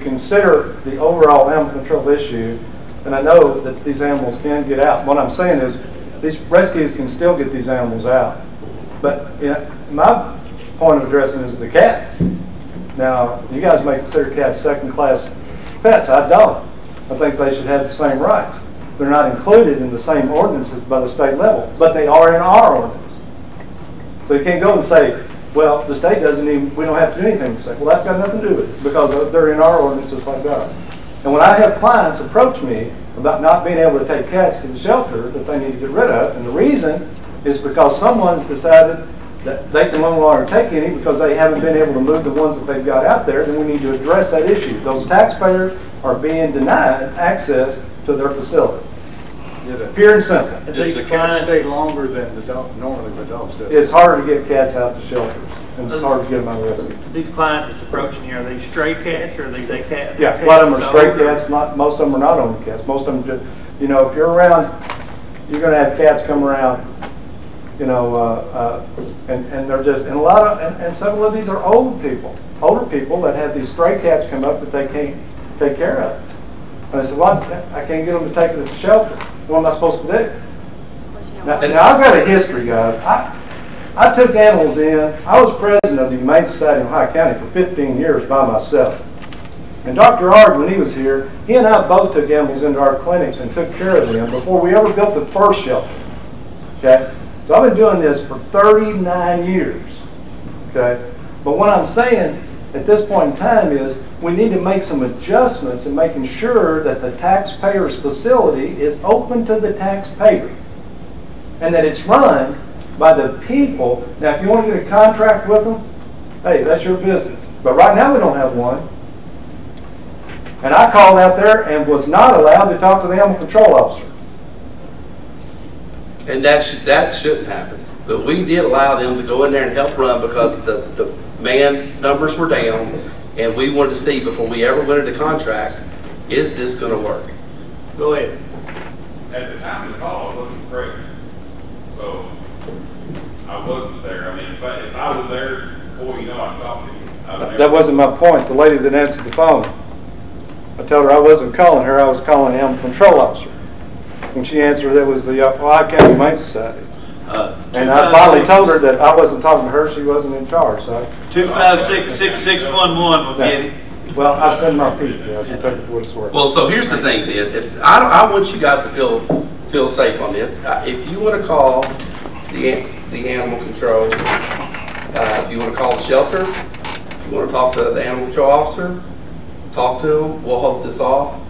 consider the overall animal control issue, and I know that these animals can get out. What I'm saying is, these rescues can still get these animals out. But you know, my point of addressing is the cats. Now, you guys may consider cats second-class pets. I don't. I think they should have the same rights. They're not included in the same ordinances by the state level, but they are in our ordinance. So you can't go and say, well, the state doesn't even, we don't have to do anything to say, well, that's got nothing to do with it because they're in our ordinance just like that. And when I have clients approach me about not being able to take cats to the shelter that they need to get rid of, and the reason is because someone's decided that they can no longer take any because they haven't been able to move the ones that they've got out there, then we need to address that issue. Those taxpayers are being denied access to their facility. Pure and simple. And these cats stay longer than the dog, normally the dogs do. It's harder to get cats out to shelters, and it's hard to get them out of rescue. These clients that's approaching here, are they stray cats or are they cats? Yeah, a lot of them are stray cats. Not most of them are not only cats. Most of them, just, you know, if you're around, you're going to have cats come around. You know, and they're just, and a lot of, and some of these are older people that have these stray cats come up that they can't take care of. I said, well, I can't get them to take it to the shelter. What am I supposed to do? Now I've got a history, guys. I took animals in. I was president of the Humane Society of Ohio County for 15 years by myself. And Dr. Ard, when he was here, he and I both took animals into our clinics and took care of them before we ever built the first shelter. Okay? So I've been doing this for 39 years. Okay? But what I'm saying at this point in time is we need to make some adjustments in making sure that the taxpayer's facility is open to the taxpayer and that it's run by the people. Now, if you want to get a contract with them, hey, that's your business. But right now we don't have one. And I called out there and was not allowed to talk to the animal control officer. And that shouldn't happen. But we did allow them to go in there and help run because the man numbers were down, and we wanted to see before we ever went into contract, is this going to work? Go ahead. At the time of the call, I wasn't pregnant. So I wasn't there. I mean, if I was there, boy, you know, I'd talk to you. That wasn't my point. The lady that answered the phone, I told her I wasn't calling her, I was calling the animal control officer. When she answered, that was the Ohio County Humane Society. And I finally told her that I wasn't talking to her, she wasn't in charge. So 256-6611 will get it. Well, I send my piece now, she took it for what it's worth. Well, so here's the thing, then. I want you guys to feel safe on this. If you want to call the animal control, if you want to call the shelter, if you want to talk to the animal control officer, talk to them. We'll hold this off.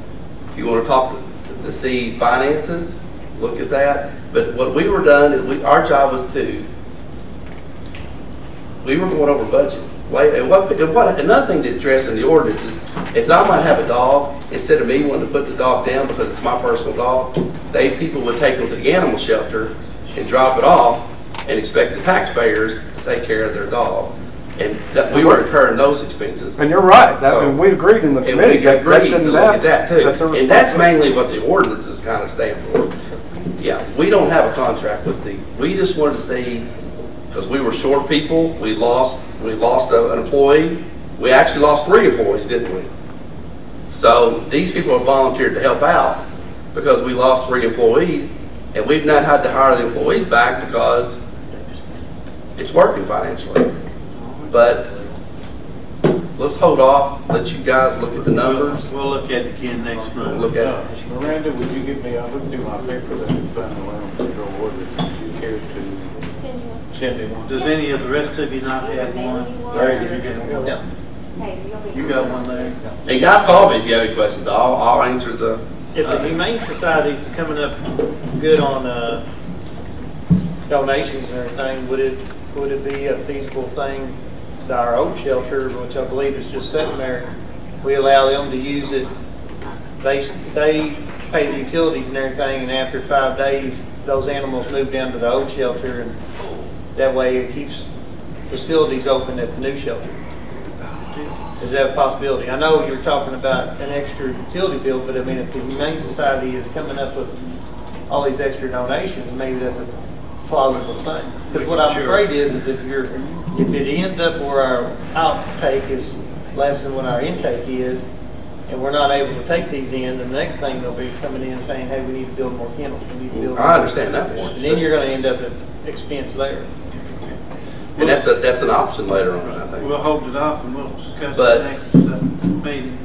If you want to talk to see finances, look at that. But what we were done is our job was to, we were going over budget. Another thing to address in the ordinance is I might have a dog. Instead of me wanting to put the dog down because it's my personal dog, people would take them to the animal shelter and drop it off and expect the taxpayers to take care of their dog. And we were incurring those expenses. And you're right. And we agreed in the committee that they shouldn't have that too. And that's mainly what the ordinances kind of stand for. Yeah, we don't have a contract with the. We just wanted to see, because we were short people. We lost an employee. We actually lost 3 employees, didn't we? So these people have volunteered to help out because we lost 3 employees, and we've not had to hire the employees back because it's working financially. But let's hold off, let you guys look at the numbers. We'll look at it again next month. Look at it. Miranda, would you give me, I looked through my papers, I could find the land control orders. Would you care to send me one? Does any of the rest of you not have one? Larry, did you get one? No. You got one, Larry? No. Hey, guys, call me if you have any questions. I'll answer the... If the Humane Society's coming up good on donations and everything, would it be a feasible thing? Our old shelter, which I believe is just sitting there, we allow them to use it. They pay the utilities and everything, and after 5 days, those animals move down to the old shelter, and that way it keeps facilities open at the new shelter. Is that a possibility? I know you're talking about an extra utility bill, but I mean, if the Humane Society is coming up with all these extra donations, maybe that's a plausible thing. Because what I'm afraid is if it ends up where our outtake is less than what our intake is, and we're not able to take these in, the next thing they'll be coming in saying, hey, we need to build more kennels. We need to build more understand kennels. That point. And then you're going to end up at expense later. And that's an option later on, I think. We'll hold it off and we'll discuss the next meeting.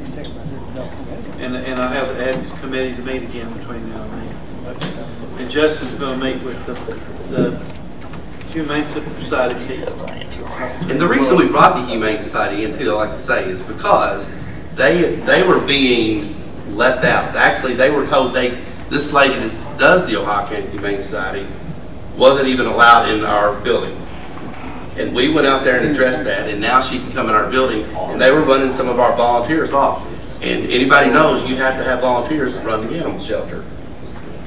And I'll have the Adams Committee to meet again between now and then. And Justin's going to meet with the Humane Society. And the reason we brought the Humane Society into, I like to say, is because they were being left out. Actually, they were told this lady that does the Ohio County Humane Society wasn't even allowed in our building. And we went out there and addressed that, and now she can come in our building, and they were running some of our volunteers off. And anybody knows you have to have volunteers to run the animal shelter.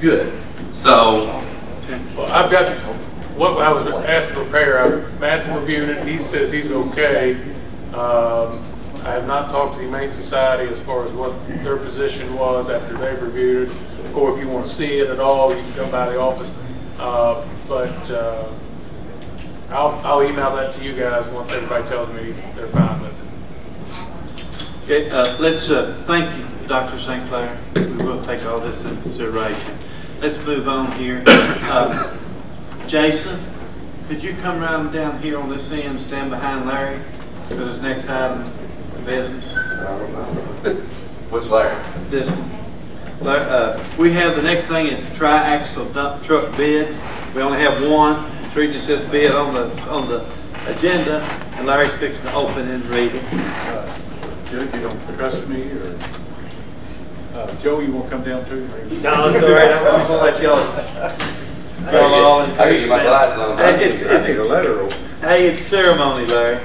Good. So, well, I've got to... What I was asked to prepare, Matt's reviewed it. He says he's okay. I have not talked to the Humane Society as far as what their position was after they've reviewed it, or if you want to see it at all, you can come by the office. But I'll email that to you guys once everybody tells me they're fine with it. Okay, let's thank you. Dr. Sinclair. We will take all this into consideration. Let's move on here. Jason, could you come around down here on this end, stand behind Larry for his next item of business? I don't know. What's Larry? This one. We have the next thing is tri-axle dump truck bid. We only have one. Treating says bid on the agenda, and Larry's fixing to open and read it. Judge, you don't trust me, or Joe, you won't come down too? No, it's all right. I'm gonna let y'all. I get my lights on. I need a letter. Hey, it's ceremony, Larry.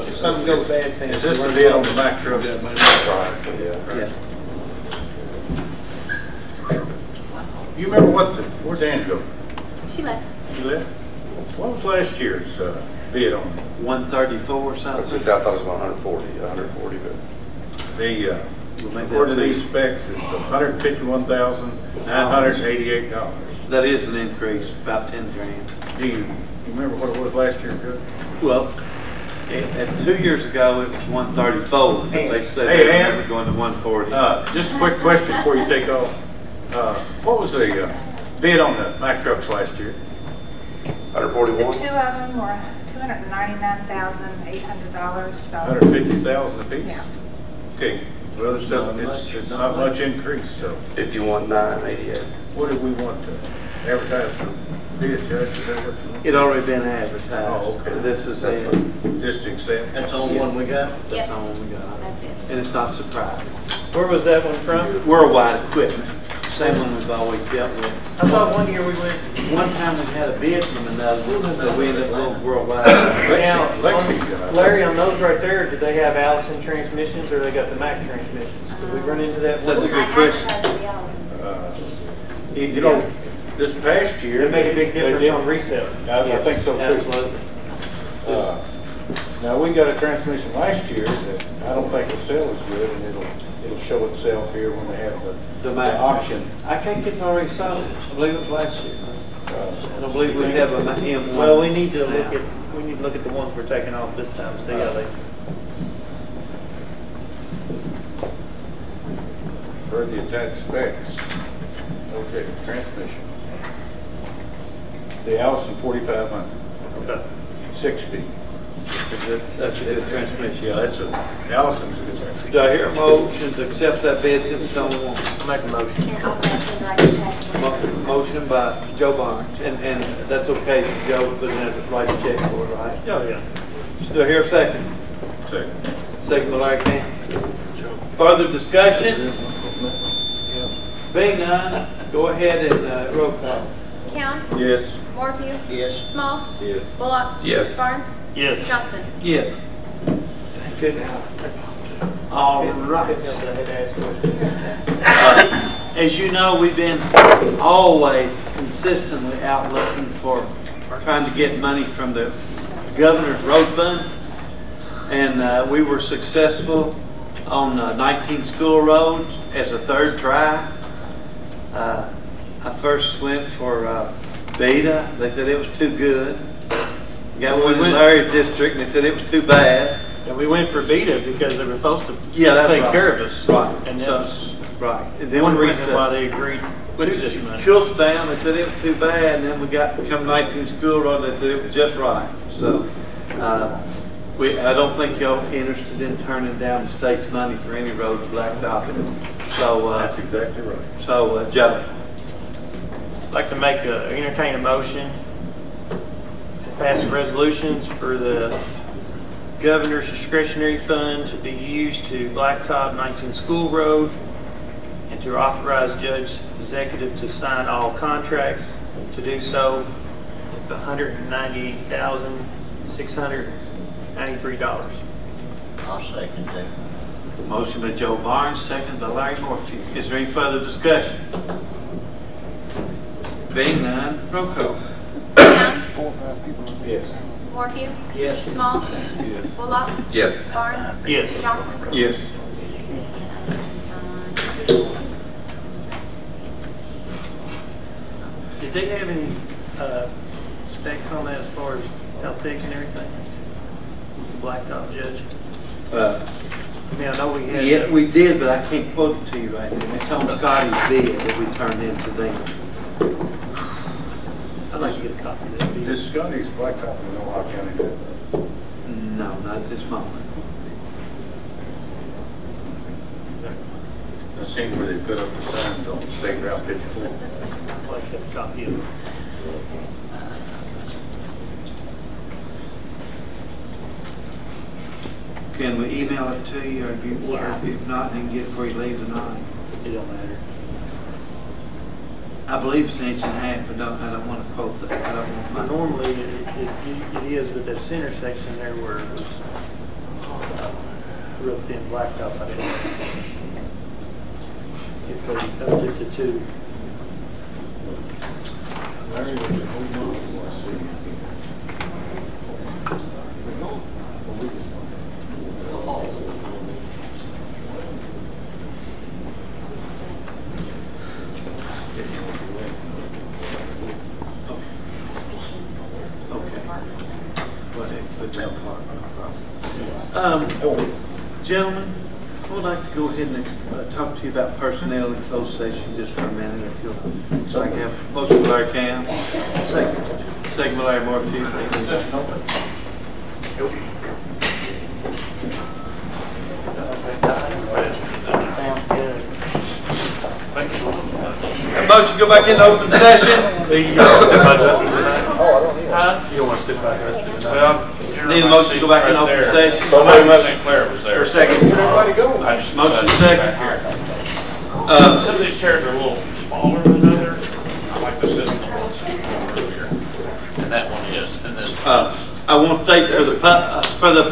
If something goes bad, Sam, is this the deal on the back truck? Yeah, right. You remember what? Where'd Dan go? She left. She left. What was last year's bid on? 134 something. Since I thought it was 140, but the according to these specs, it's $151,988. That is an increase, about $10,000. Do you remember what it was last year, Judge? Well, and 2 years ago it was 134. They said they were going to 140. Just a quick question before you take off. What was the bid on the Mack trucks last year? 141. The two of them were $299,800. So $150,000 apiece. Yeah. Okay. Well, it's not much increase. So 51,988. What do we want to advertise for? Bid, Judge? It already been advertised. Oh, okay. This is that's a district sale. That's the only one we got. Yep. That's the only one we got. That's it. And it's not surprising. Where was that one from? Worldwide Equipment. Same one we've always dealt with. I thought one year we went, one time we had a bid from another, so we ended up little Worldwide. Now, Larry, on those right there, do they have Allison transmissions or they got the Mack transmissions? Did we run into that? That's a good question. You know, this past year, it made a big difference on resale. I think so too. Absolutely. Now we got a transmission last year that I don't think will sell as good, and it'll show itself here when they have the auction. I can't get already sold. I believe it was last year. I don't believe we have a M1. Well, we need to look at the ones we're taking off this time. See how they. Heard the attached specs. Okay, transmission. The Allison 4500. Okay. 6-speed. That's a good transmission. Yeah, that's a Allison's a good transmission. Do I hear a motion to accept that bid since someone wants to make a motion? Motion by Joe Barnes. And that's okay, Joe, but then that's right to check for it, right? Oh, yeah. Do I hear a second? Second. Second by Larry Kemp. Further discussion? Being none, go ahead and roll call. Count? Yes. Morphew? Yes. Small? Yes. Bullock? Yes. Barnes? Yes. Johnston? Yes. Good. All right. As you know, we've been always consistently out looking for trying to get money from the governor's road fund, and we were successful on 19 school roads as a third try. I first went for Beta. They said it was too good. Got one in Larry's district, and they said it was too bad. And we went for Beta because they were supposed to take care of us. Right. And that was one reason why they agreed to this money. Chilstown, they said it was too bad, and then we got to come 19 school road, they said it was just right. So I don't think y'all are interested in turning down the state's money for any road to blacktop it. So, that's exactly right. So, Joe. I'd like to make entertain a motion. Pass resolutions for the governor's discretionary fund to be used to blacktop 19 school road and to authorize judge executive to sign all contracts. To do so, it's $198,693. I'll second that. Motion by Joe Barnes, second by Larry Morphew. Is there any further discussion? Being none, roll call. Yes. Morphew? Yes. Small? Yes. Bullock? Yes. Barnes? Yes. Johnson? Yes. Did they have any specs on that as far as how thick and everything? Blacktop, Judge? Yeah, I know we had. Yeah, we did, but I can't quote it to you right now. It's on Scotty's bid that we turned into them. I'd like to get a copy of that bid. Is Scotty's black copy in Ohio County bid? No, not at this moment. I seen where they put up the signs on State Route 54. I'd like to get a copy of it. Can we email it to you, or do you, yeah. If not, then get it before you leave tonight? It don't matter. I believe it's an inch and a half, but I don't want to quote that. I don't want my normally it is, but that center section there where it was real thin blacktop, I think. That was just a two. Larry, what you holding on for? I see. We're going. Well, we just gentlemen, I would like to go ahead and talk to you about personnel in closed session just for a minute, if you'll like to have motion by Larry Kemp. Second by Larry Morphew. Motion go back into open session. You don't want to sit by the rest of the night? Huh? You don't want to sit by the rest of the night? Well, need a motion to go back right in open session. Sinclair was there. For a second. Everybody go. I just motion second. Some of these chairs are a little smaller than others. I like the system over here, and that one is. And this one. I want to state for the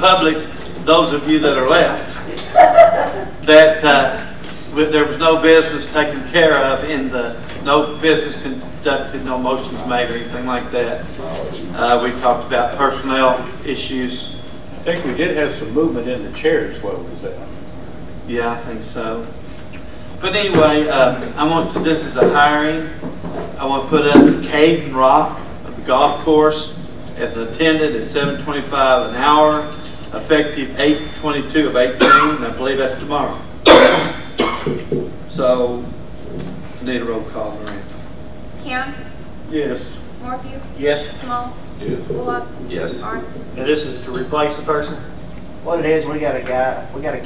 public, those of you that are left, that there was no business taken care of in the no business conducted, no motions made or anything like that. We talked about personnel issues. I think we did have some movement in the chairs while we was out. Yeah, I think so. But anyway, this is a hiring. I want to put up Caden Rock of the golf course as an attendant at $7.25 an hour, effective 8/22/18, and I believe that's tomorrow. So, need a roll call, Miranda. Kemp? Yes. Morphew? Yes. Small? Yes. Bullock? Yes. Barnes? And this is to replace the person? What it is, we got a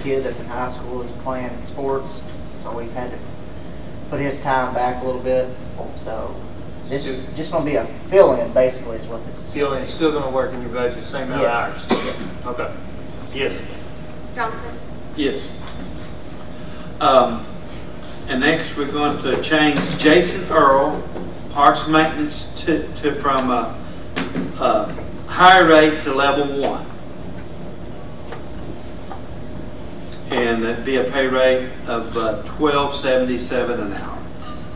kid that's in high school who's playing sports, so we've had to put his time back a little bit. So this is just going to be a fill-in, basically, is what this is. Fill-in is still going to work in your budget, same amount of hours? Yes. Okay. Yes. Johnson? Yes. And next we're going to change Jason Earl, Parks Maintenance, to from a higher rate to level 1. And that'd be a pay rate of $12.77 an hour.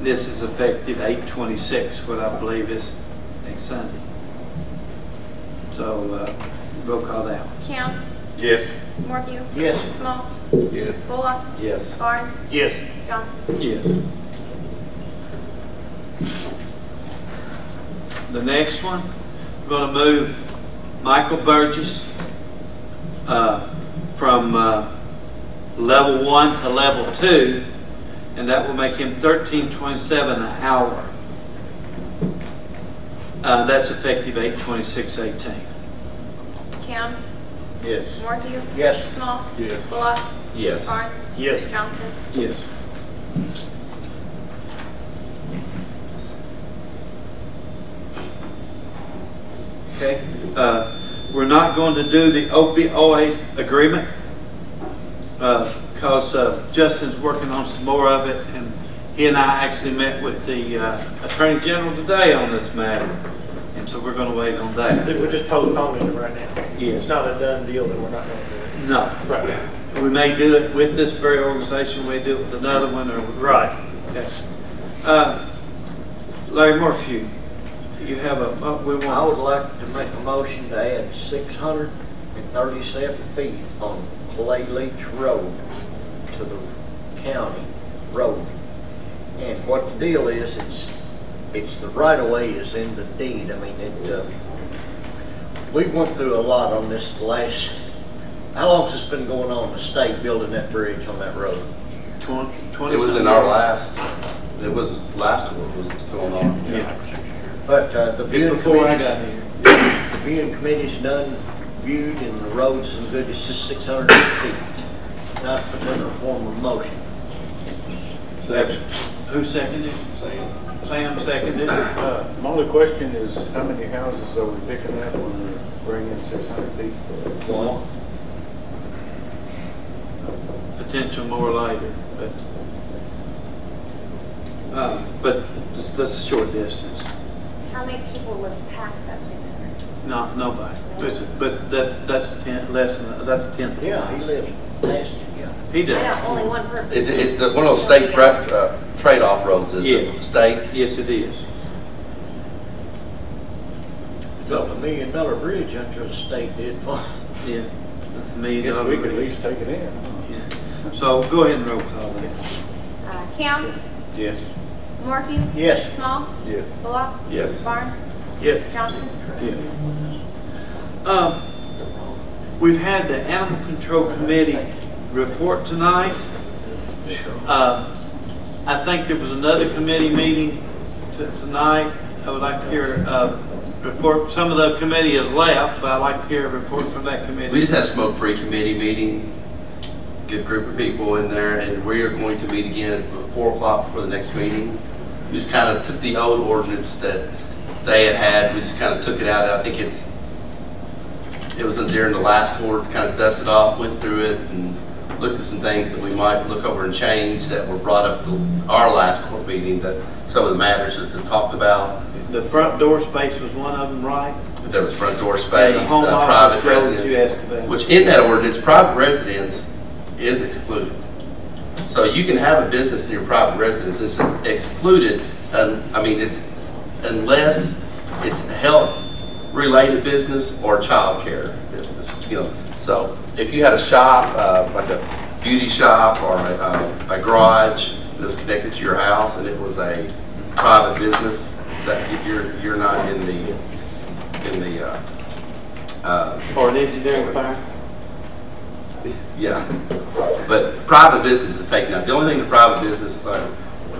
This is effective 8/26, what I believe is next Sunday. So roll call that. Count. Yes. Morphew? Yes. Small? Yes. Bullock? Yes. Barnes? Yes. Johnson? Yes. The next one, we're going to move Michael Burgess from level 1 to level 2, and that will make him $13.27 an hour. That's effective 8/26/18. Kim? Yes. Morphew? Yes. Small? Yes. Bullock? Yes. Barnes? Yes. Johnston? Yes. Okay. We're not going to do the opioid agreement because Justin's working on some more of it, and he and I actually met with the Attorney General today on this matter. And so we're going to wait on that. We're just postponing it right now. Yes. It's not a done deal that we're not going to do it. No. Right. We may do it with this very organization. We may do it with another one. Or right. Yes. Larry Morphew, you have a... I would like to make a motion to add 637 feet on Clay Leach Road to the county road. And what the deal is, it's the right-of-way is in the deed. I mean, we went through a lot on this last How long has this been going on in the state building that bridge on that road? 20 it was in our last, it was last one was going on. Yeah. But the viewing committee's done viewed and the road's as good as just 600 feet. Not put under a form of motion. Second. Who seconded? Sam seconded. My only question is how many houses are we picking up when we bring in 600 feet? One. Potential more later, but that's a short distance. How many people live past that 600? Not nobody. No. But that's a tenth. Yeah, he lives past it. Yeah, he does. Yeah, only one person. It's the one of those state trade-off roads, is it? Yes. State. Yes, it is. Built $1 million bridge after the state did. Yeah. $1 million. We could at least take it in. So go ahead and roll call that. Cam? Yes. Morphew? Yes. Small? Yes. Bullock? Yes. Barnes? Yes. Johnson? Yes. We've had the Animal Control Committee report tonight. I think there was another committee meeting tonight. I would like to hear report. Some of the committee has left, but I'd like to hear a report from that committee. We just had a smoke-free committee meeting. Good group of people in there, and we are going to meet again at 4 o'clock for the next meeting. We just kind of took the old ordinance that they had, we just kind of took it out. I think it was during the last court, kind of dusted off, went through it, and looked at some things that we might look over and change that were brought up to our last court meeting, that some of the matters that they talked about. The front door space was one of them, right? There was front door space, private residence, which in that ordinance, private residence is excluded. So you can have a business in your private residence. It's excluded. I mean, it's unless it's health-related business or child care business. You know, so if you had a shop, like a beauty shop or a garage that was connected to your house, and it was a private business, that you're not in the or an engineering firm. Yeah, but private business is taken out. The only thing the private business,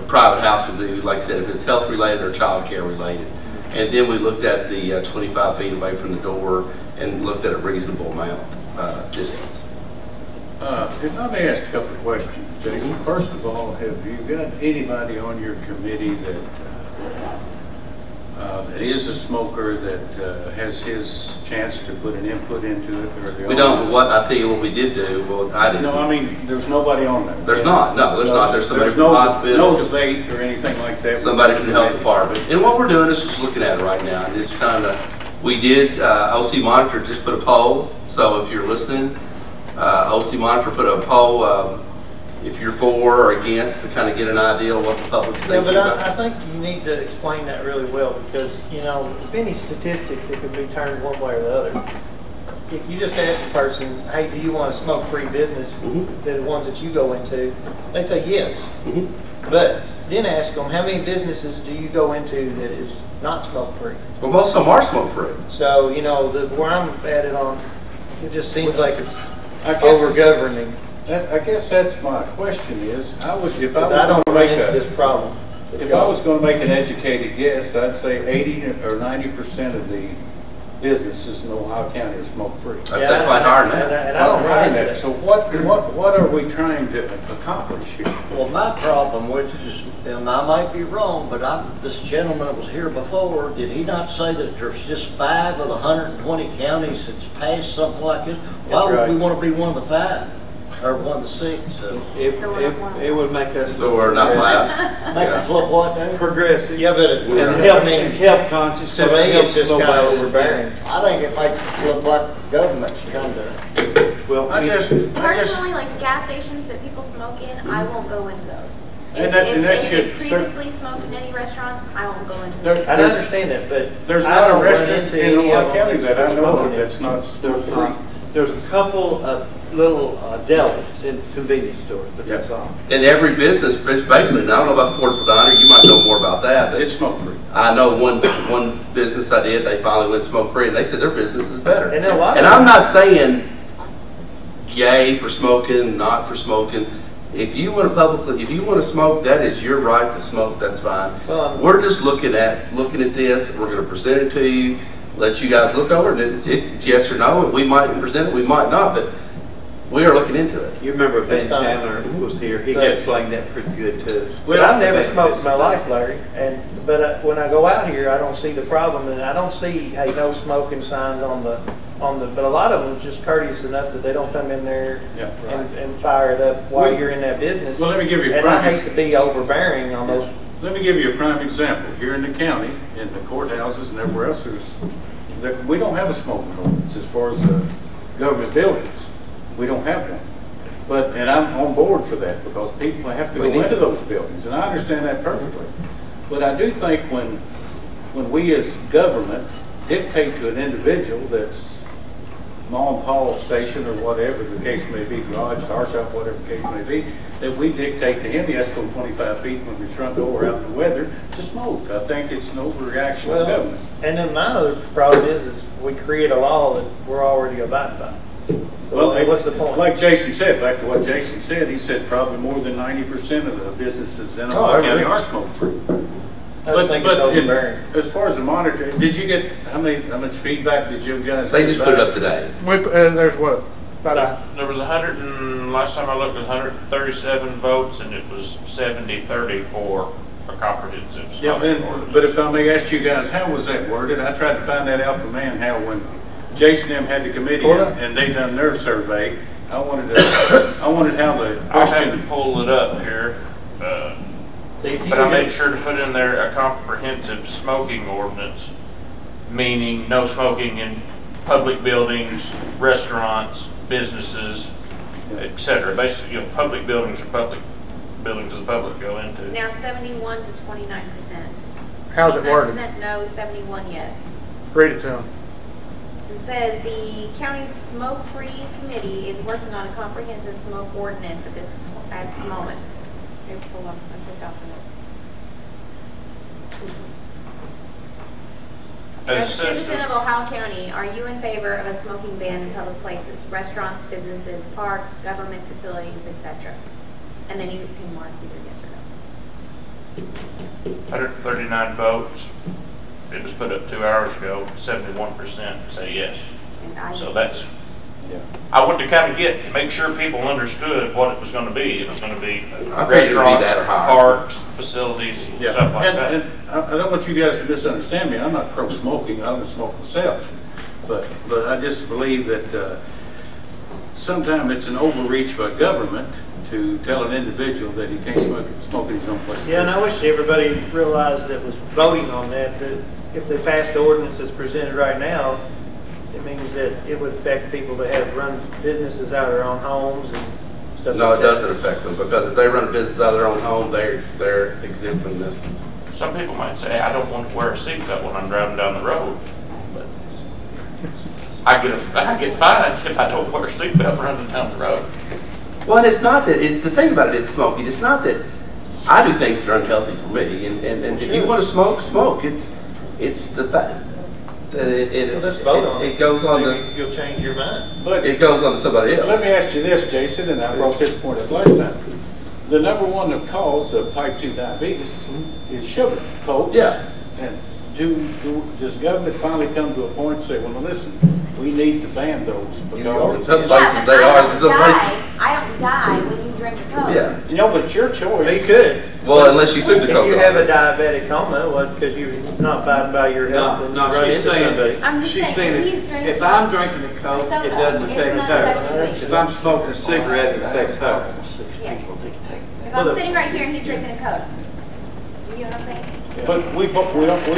private house would do, like I said, if it's health related or child care related. And then we looked at the 25 feet away from the door and looked at a reasonable amount distance. If I may ask a couple of questions, Jason. First of all, have you got anybody on your committee that is a smoker that has his chance to put an input into it? We don't. What I tell you, what we did do. Well, I didn't. No, I mean, there's nobody on there. There's not. No, there's not. There's somebody from the hospital. No debate or anything like that. Somebody from the health department. And what we're doing is just looking at it right now. And it's kind of. We did. OC Monitor just put a poll. So if you're listening, OC Monitor put a poll. If you're for or against, to kind of get an idea of what the public's thinking about. Yeah, but I think you need to explain that really well, because, you know, with any statistics, it can be turned one way or the other. If you just ask a person, hey, do you want a smoke-free business, the ones that you go into, they'd say yes. But then ask them, how many businesses do you go into that is not smoke-free? Well, most of them are smoke-free. So, you know, where I'm at it on, it just seems like it's over-governing. I guess that's my question. Is I would, if I was going to make this problem, if I was going to make an educated guess, I'd say 80 or 90% of the businesses in Ohio County are smoke-free. I'd say quite hard now. And I don't mind that. So what are we trying to accomplish here? Well, my problem with it is, and I might be wrong, but this gentleman that was here before, did he not say that there's just 5 of the 120 counties that's passed something like this? Why would we want to be one of the 5? Or 1 to 6. It would make us. So we're not last. Make us look what now? Progressive. Yeah, but health conscious. So it's just kind of overbearing. I think it makes us look like government's trying to. Well, personally, like the gas stations that people smoke in, I won't go into those. If they previously smoked in any restaurants, I won't go into them. I understand that, but there's not a restaurant in Ohio County that I know that's not smoke-free. There's a couple of little delis in convenience stores, but that's all. And every business, basically, and I don't know about the Portsmouth Diner, you might know more about that. But it's smoke-free. I know one business I did, they finally went smoke-free, and they said their business is better. And I'm not saying yay for smoking, not for smoking. If you want to publicly, if you want to smoke, that is your right to smoke. That's fine. Well, we're just looking at this. We're going to present it to you, let you guys look over it. It's yes or no. And we might present it, we might not, but we are looking into it. You remember Ben Chandler was here? He explained that pretty good to us. Well, I've never smoked in my life, Larry, but when I go out here, I don't see the problem, and I don't see no smoking signs on the. But a lot of them is just courteous enough that they don't come in there and fire it up while you're in that business. Well, let me give you. And I hate to be overbearing on those. Let me give you a prime example. Here in the county, in the courthouses and everywhere else, we don't have a smoking ordinance as far as the government buildings. We don't have one. But and I'm on board for that because people have to go into those buildings, and I understand that perfectly. But I do think when we as government dictate to an individual that's mom and pa station or whatever the case may be, garage, car shop, whatever the case may be, that we dictate to him he has to go 25 feet from his front door out in the weather to smoke. I think it's an overreaction of government. And then my other problem is we create a law that we're already abiding by. So well, what's the point? Like Jason said, back to what Jason said, he said probably more than 90% of the businesses in Ohio County are smoke-free. As far as the monitor, did you get how much feedback did you guys? They just put it up today. There's what? There was 100 and last time I looked, it was 137 votes, and it was 70-30 for a comprehensive. Yeah, but if I may ask you guys, how was that worded? I tried to find that out from Manhow when Jason M had the committee and they done their survey. I wanted how the question. I had to pull it up here. But I made sure to put in there a comprehensive smoking ordinance, meaning no smoking in public buildings, restaurants, businesses, etc. Basically, public buildings are public buildings that the public go into. It's now 71 to 29%. How's it worded? 29% no, 71 yes. Read it to them. It says the county's smoke-free committee is working on a comprehensive smoke ordinance at this moment. Oops, hold on. As a citizen of Ohio County, are you in favor of a smoking ban in public places, restaurants, businesses, parks, government facilities, etc.? And then you can mark either yes or no. 139 votes. It was put up 2 hours ago. 71% say yes. So that's. Yeah. I wanted to kind of make sure people understood what it was going to be. It was going to be restaurants, parks, facilities, stuff like that. And I don't want you guys to misunderstand me. I'm not pro-smoking. I don't smoke myself. But I just believe that sometimes it's an overreach by government to tell an individual that he can't smoke in his own place. Yeah, and I wish everybody realized that was voting on that if they passed the ordinance that's presented right now, it means that it would affect people that have run businesses out of their own homes and stuff. No, it doesn't affect them because if they run a business out of their own home, they're exempt from this. Some people might say, I don't want to wear a seatbelt when I'm driving down the road, but I get fined if I don't wear a seatbelt running down the road. Well, it's not that. The thing about it is smoking. It's not that I do things that are unhealthy for me, and if you want to smoke. It's the thing. It goes on to you'll change your mind. But it goes on to somebody else. Let me ask you this, Jason, and I brought this point up last time. The number one cause of type 2 diabetes is sugar, Coke. Yeah. And does government finally come to a point and say, well, listen, we need to ban those? Because I don't die when you drink Coke. Yeah. You know, but it's your choice. They could. Well, unless you took the Coke. If you have a diabetic coma, what? Because you're not abiding by your health. No, she's saying. She's saying if I'm drinking a Coke, it doesn't affect her. If I'm smoking a cigarette, it affects her. If I'm sitting right here and he's drinking a Coke, you know what I'm saying? But we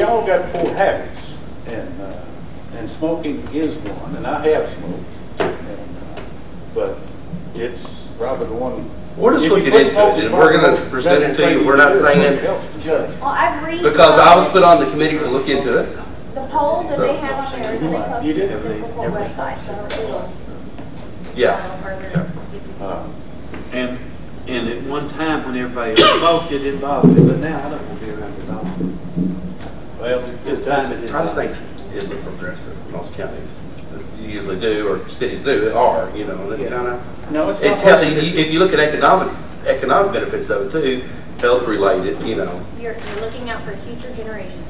all got poor habits, and smoking is one. And I have smoked, but it's probably the one. We're just looking into it, and we're going to present it to you. We're not saying it. Well, I've read because I was put on the committee to look into it. The poll that they have on there is really close to the Fiscal Court website, so we will. Yeah. And at one time, when everybody smoked, it didn't bother me. But now I don't want to be around it at all. Well, at the time, it didn't. I just think it would progress in most counties. usually do, or cities do, are, you know, yeah. Kind of. No, it's if you look at economic benefits of it too, health related, you know. You're looking out for future generations.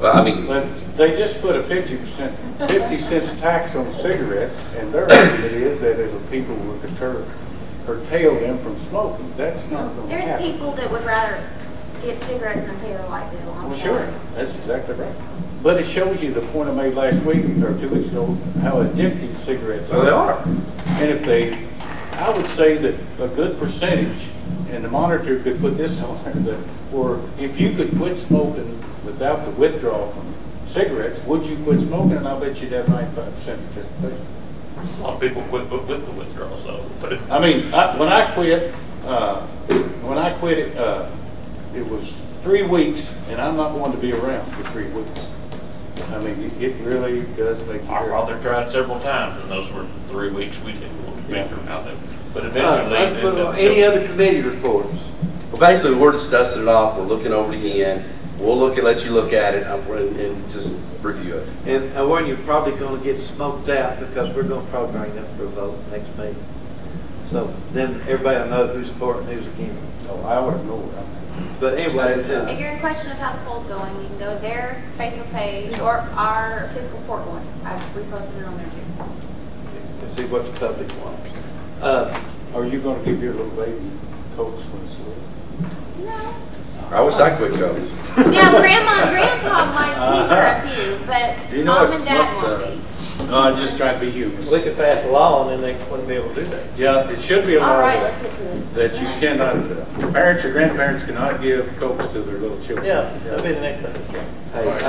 Well, I mean, but they just put a 50 cents tax on cigarettes, and their argument is that if people would curtail them from smoking. That's not going to happen. There's people that would rather get cigarettes than pay their light bill. Well, sure, that's exactly right. But it shows you the point I made last week or 2 weeks ago how addictive cigarettes are. They are. And if they, I would say that a good percentage, and the monitor could put this on there, that, or if you could quit smoking without the withdrawal from cigarettes, would you quit smoking? And I bet you'd have 95% participation. A lot of people quit with the withdrawal, so. But I mean, when I quit, it was 3 weeks, and I'm not going to be around for 3 weeks. I mean, it really does make. Our father tried several times, and those were 3 weeks we didn't want to be around them. But eventually, any other committee reports? Well, basically, we're just dusting it off. We're looking over it again. We'll look at, let you look at it, and just review it. And I warn you, you're probably going to get smoked out because we're going to probably bring it up for a vote next meeting. So then everybody will know who's for it and who's against. Oh, I would know that. But anyway, if you're in question of how the poll's going, you can go to their Facebook page or our Fiscal Court one. I've reposted it on there too. And see what the public wants. Are you going to give your little baby Cokes when it's little? No. I wish I quit Cokes. Now, Grandma and Grandpa might sneaker a few, but you know, Mom and Dad won't be. No, I just try to be human. We could pass a law and then they wouldn't be able to do that. Yeah, it should be a law that you cannot, parents or grandparents cannot give Cokes to their little children. Yeah, that'll be the next time. Hey, right,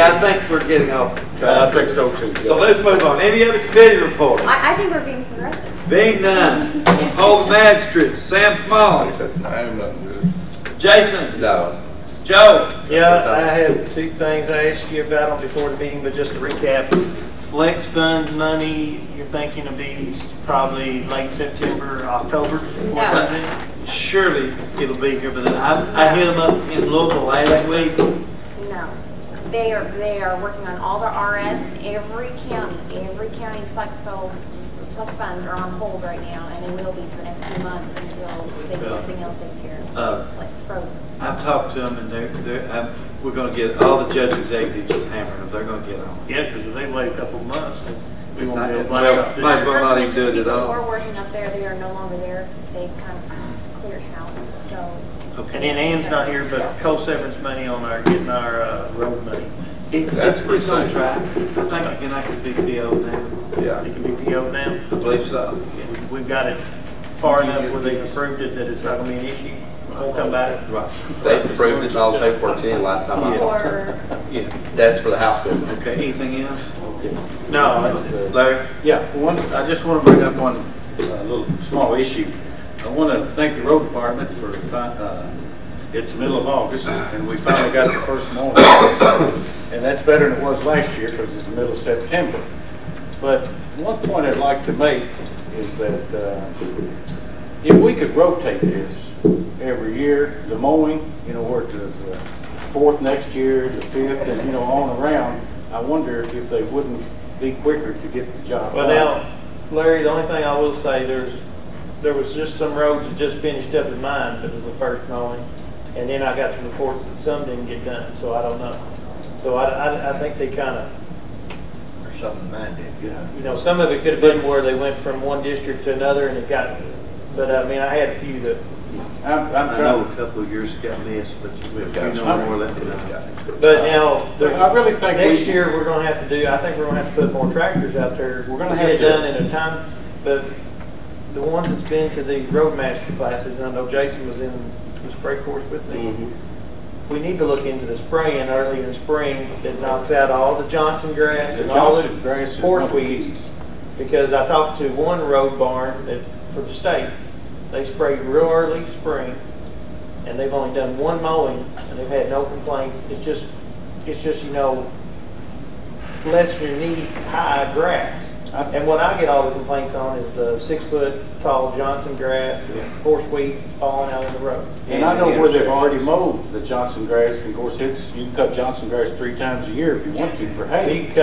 I think we're getting off track. I think so too. Yeah. So let's move on. Any other committee report? I think we're being progressive. Being none. Old magistrate, Sam Small. I am not good. Jason. No. Joe. Yeah, I have two things I asked you about on before the meeting, but just to recap. Flex fund money, you're thinking will be probably late September, October? No. Surely it'll be here, but then I hit them up in Louisville last week. No. They are working on all their RS. Every county's flex funds are on hold right now, and they will be for the next few months until they get everything else taken care of. Like frozen. I've talked to them, and we're going to get all the judge executives hammering them. They're going to get on. Yeah, because if they wait a couple months, we won't be able to buy up there. Might not even do it at all. We're working up there. They are no longer there. They kind of cleared house. So. Okay. And then Ann's not here, but coal severance money on our getting our road money. It's on track. I think it can actually be PO'd now. Yeah. It can be PO'd now. I believe so. Yeah. We've got it far enough where they've approved it that it's not going to be an issue. We'll come back. Right. They approved it and all the paperwork in last time I talked. Yeah. That's for the house bill. Okay. Anything else? Okay. No. Larry? Yeah. I just want to bring up one little small issue. I want to thank the road department for it's middle of August and we finally got the first morning. And that's better than it was last year because it's the middle of September. But one point I'd like to make is that if we could rotate this every year, the mowing, you know, where it's the fourth next year, the fifth, and you know, on around, I wonder if they wouldn't be quicker to get the job done. Well, now, Larry, the only thing I will say, there was just some roads that just finished up in mine, but it was the first mowing, and then I got some reports that some didn't get done, so I don't know. So I think they kind of, or something mine did, you know, some of it could have been where they went from one district to another and it got, but I mean, I had a few that. I know a couple of years got missed, but we've got some more left. But now, I really think next year we're going to have to do. I think we're going to have to put more tractors out there. We're going to have to get it done in a time. But the ones that's been to the roadmaster classes, and I know Jason was in the spray course with me. We need to look into the spraying early in spring that knocks out all the Johnson grass and all the horse weeds. Because I talked to one road barn that for the state. They sprayed real early spring, and they've only done one mowing, and they've had no complaints. It's just you know, less than knee high grass. And what I get all the complaints on is the 6-foot-tall Johnson grass, horse weeds falling out in the road. And I know where they've already mowed the Johnson grass. And of course, you can cut Johnson grass 3 times a year if you want to for hay. You can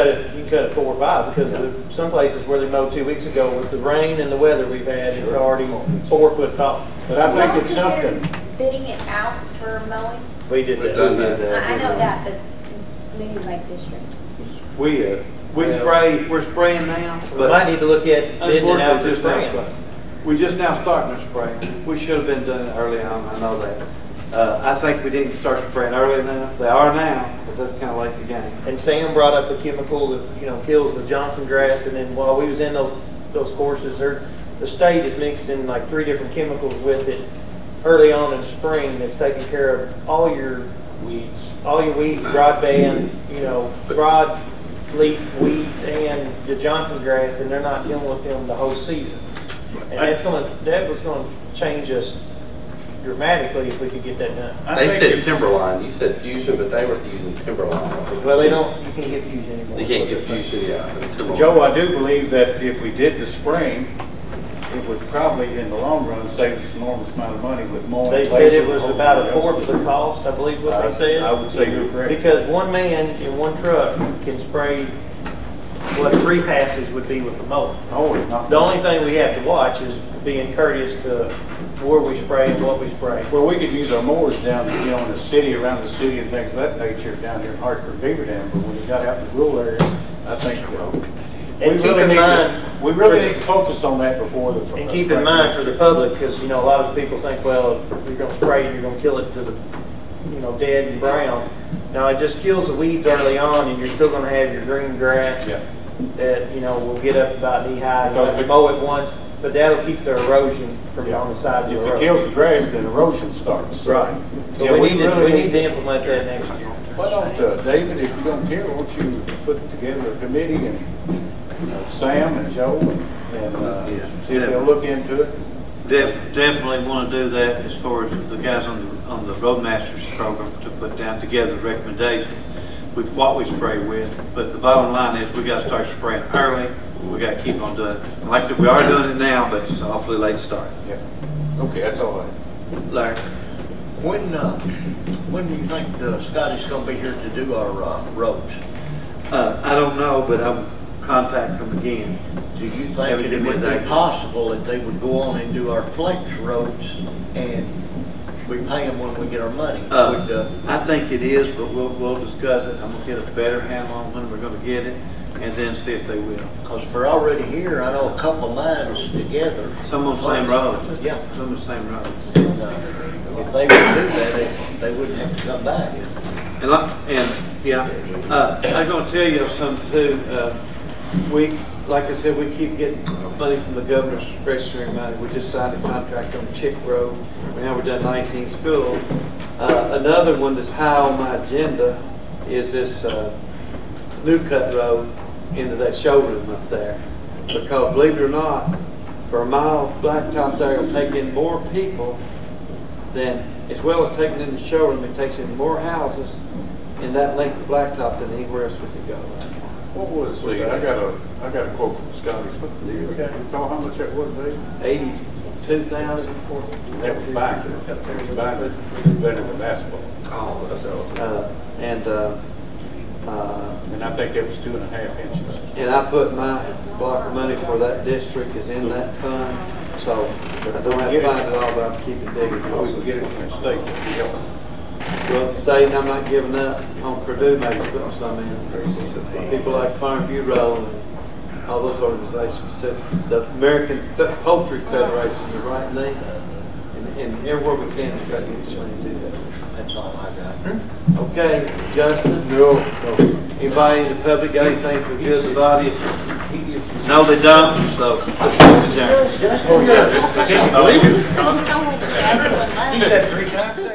cut it 4 or 5 because some places where they mowed 2 weeks ago with the rain and the weather we've had, it's already 4-foot tall. But I think it's something. Bidding it out for mowing. We did that. I know that, but we did like districts. We're spraying now. But we might need to look at bidding it out for spraying. We're just now starting to spray. We should have been doing it early on. I know that. I think we didn't start spraying early enough. They are now, but that's kind of like the game. And Sam brought up a chemical that kills the Johnson grass. And then while we was in those courses, the state is mixing like 3 different chemicals with it early on in spring. That's taking care of all your weeds, broadband, broad leaf weeds and the Johnson grass, and they're not dealing with them the whole season. And that was going to change us dramatically if we could get that done. They said Timberline. You said Fusion, but they were using Timberline. Well, they don't. You can't get Fusion anymore. You can't get Fusion. Yeah. Joe, I do believe that if we did the spring, it would probably, in the long run, save us an enormous amount of money with more. They said it was about 1/4 of the cost, I believe what they said. I would say you're correct. Because one man in one truck can spray what 3 passes would be with the mower. Oh, it's not. The only thing we have to watch is being courteous to where we spray and what we spray. Well, we could use our mowers down in the city, around the city and things of that nature, down here in Hartford, Beaver Dam, but when you got out in the rural areas, I think we're okay. And we really need to focus on that before the. And keep in mind for the public, because a lot of people think, well, you're going to spray and you're going to kill it to the, dead and brown. Now it just kills the weeds early on, and you're still going to have your green grass that will get up about knee high. You have to mow it once, but that'll keep the erosion from on the side of the road. If it kills the grass, then erosion starts. Right. So we need to implement that next year. Why don't David, if you don't care, won't you put together a committee and. Sam and Joe, and see if they'll look into it. Definitely want to do that as far as the guys on the Roadmasters program to put down together recommendations with what we spray with. But the bottom line is we got to start spraying early. We got to keep on doing it. And like I said, we are doing it now, but it's an awfully late start. Yeah. Okay, that's all right. Larry, when do you think Scotty's going to be here to do our roads? I don't know, but I'm. Contact them again. Do you think it would be possible that they would go on and do our flex roads and we pay them when we get our money? I think it is, but we'll discuss it. I'm going to get a better handle on when we're going to get it and then see if they will. Because we're already here, I know a couple of miles together. Some on the same roads. Yeah. Some on the same roads. And, if they would do that, they wouldn't have to come back. I'm going to tell you something too. We, like I said, we keep getting money from the governor's discretionary money. We just signed a contract on Chick Road. Now we're done 19 schools. Another one that's high on my agenda is this New Cut Road into that showroom up there. Because, believe it or not, for a mile blacktop there, it'll take in more people than, as well as taking in the showroom, it takes in more houses in that length of blacktop than anywhere else we could go. What was it? I got a quote from Scotty's. What do you recall how much that would be? 82,000. That was binder. That was binder. Better than basketball. Oh, that's and I think that was 2.5 inches. And I put my block of money for that district is in that fund, so I don't have to find it all, but I'm keeping digging. We can get it from the state. Well, state, I'm not giving up on Purdue, maybe putting some in. People like Farm Bureau and all those organizations too. The American Poultry Federation is right now, and everywhere we can, we've got to get somebody to do that. That's all I got. Okay, Justin. No. Anybody in the public got anything for good of the audience? No, they don't. So let's go. Just believe it. He said 3 times.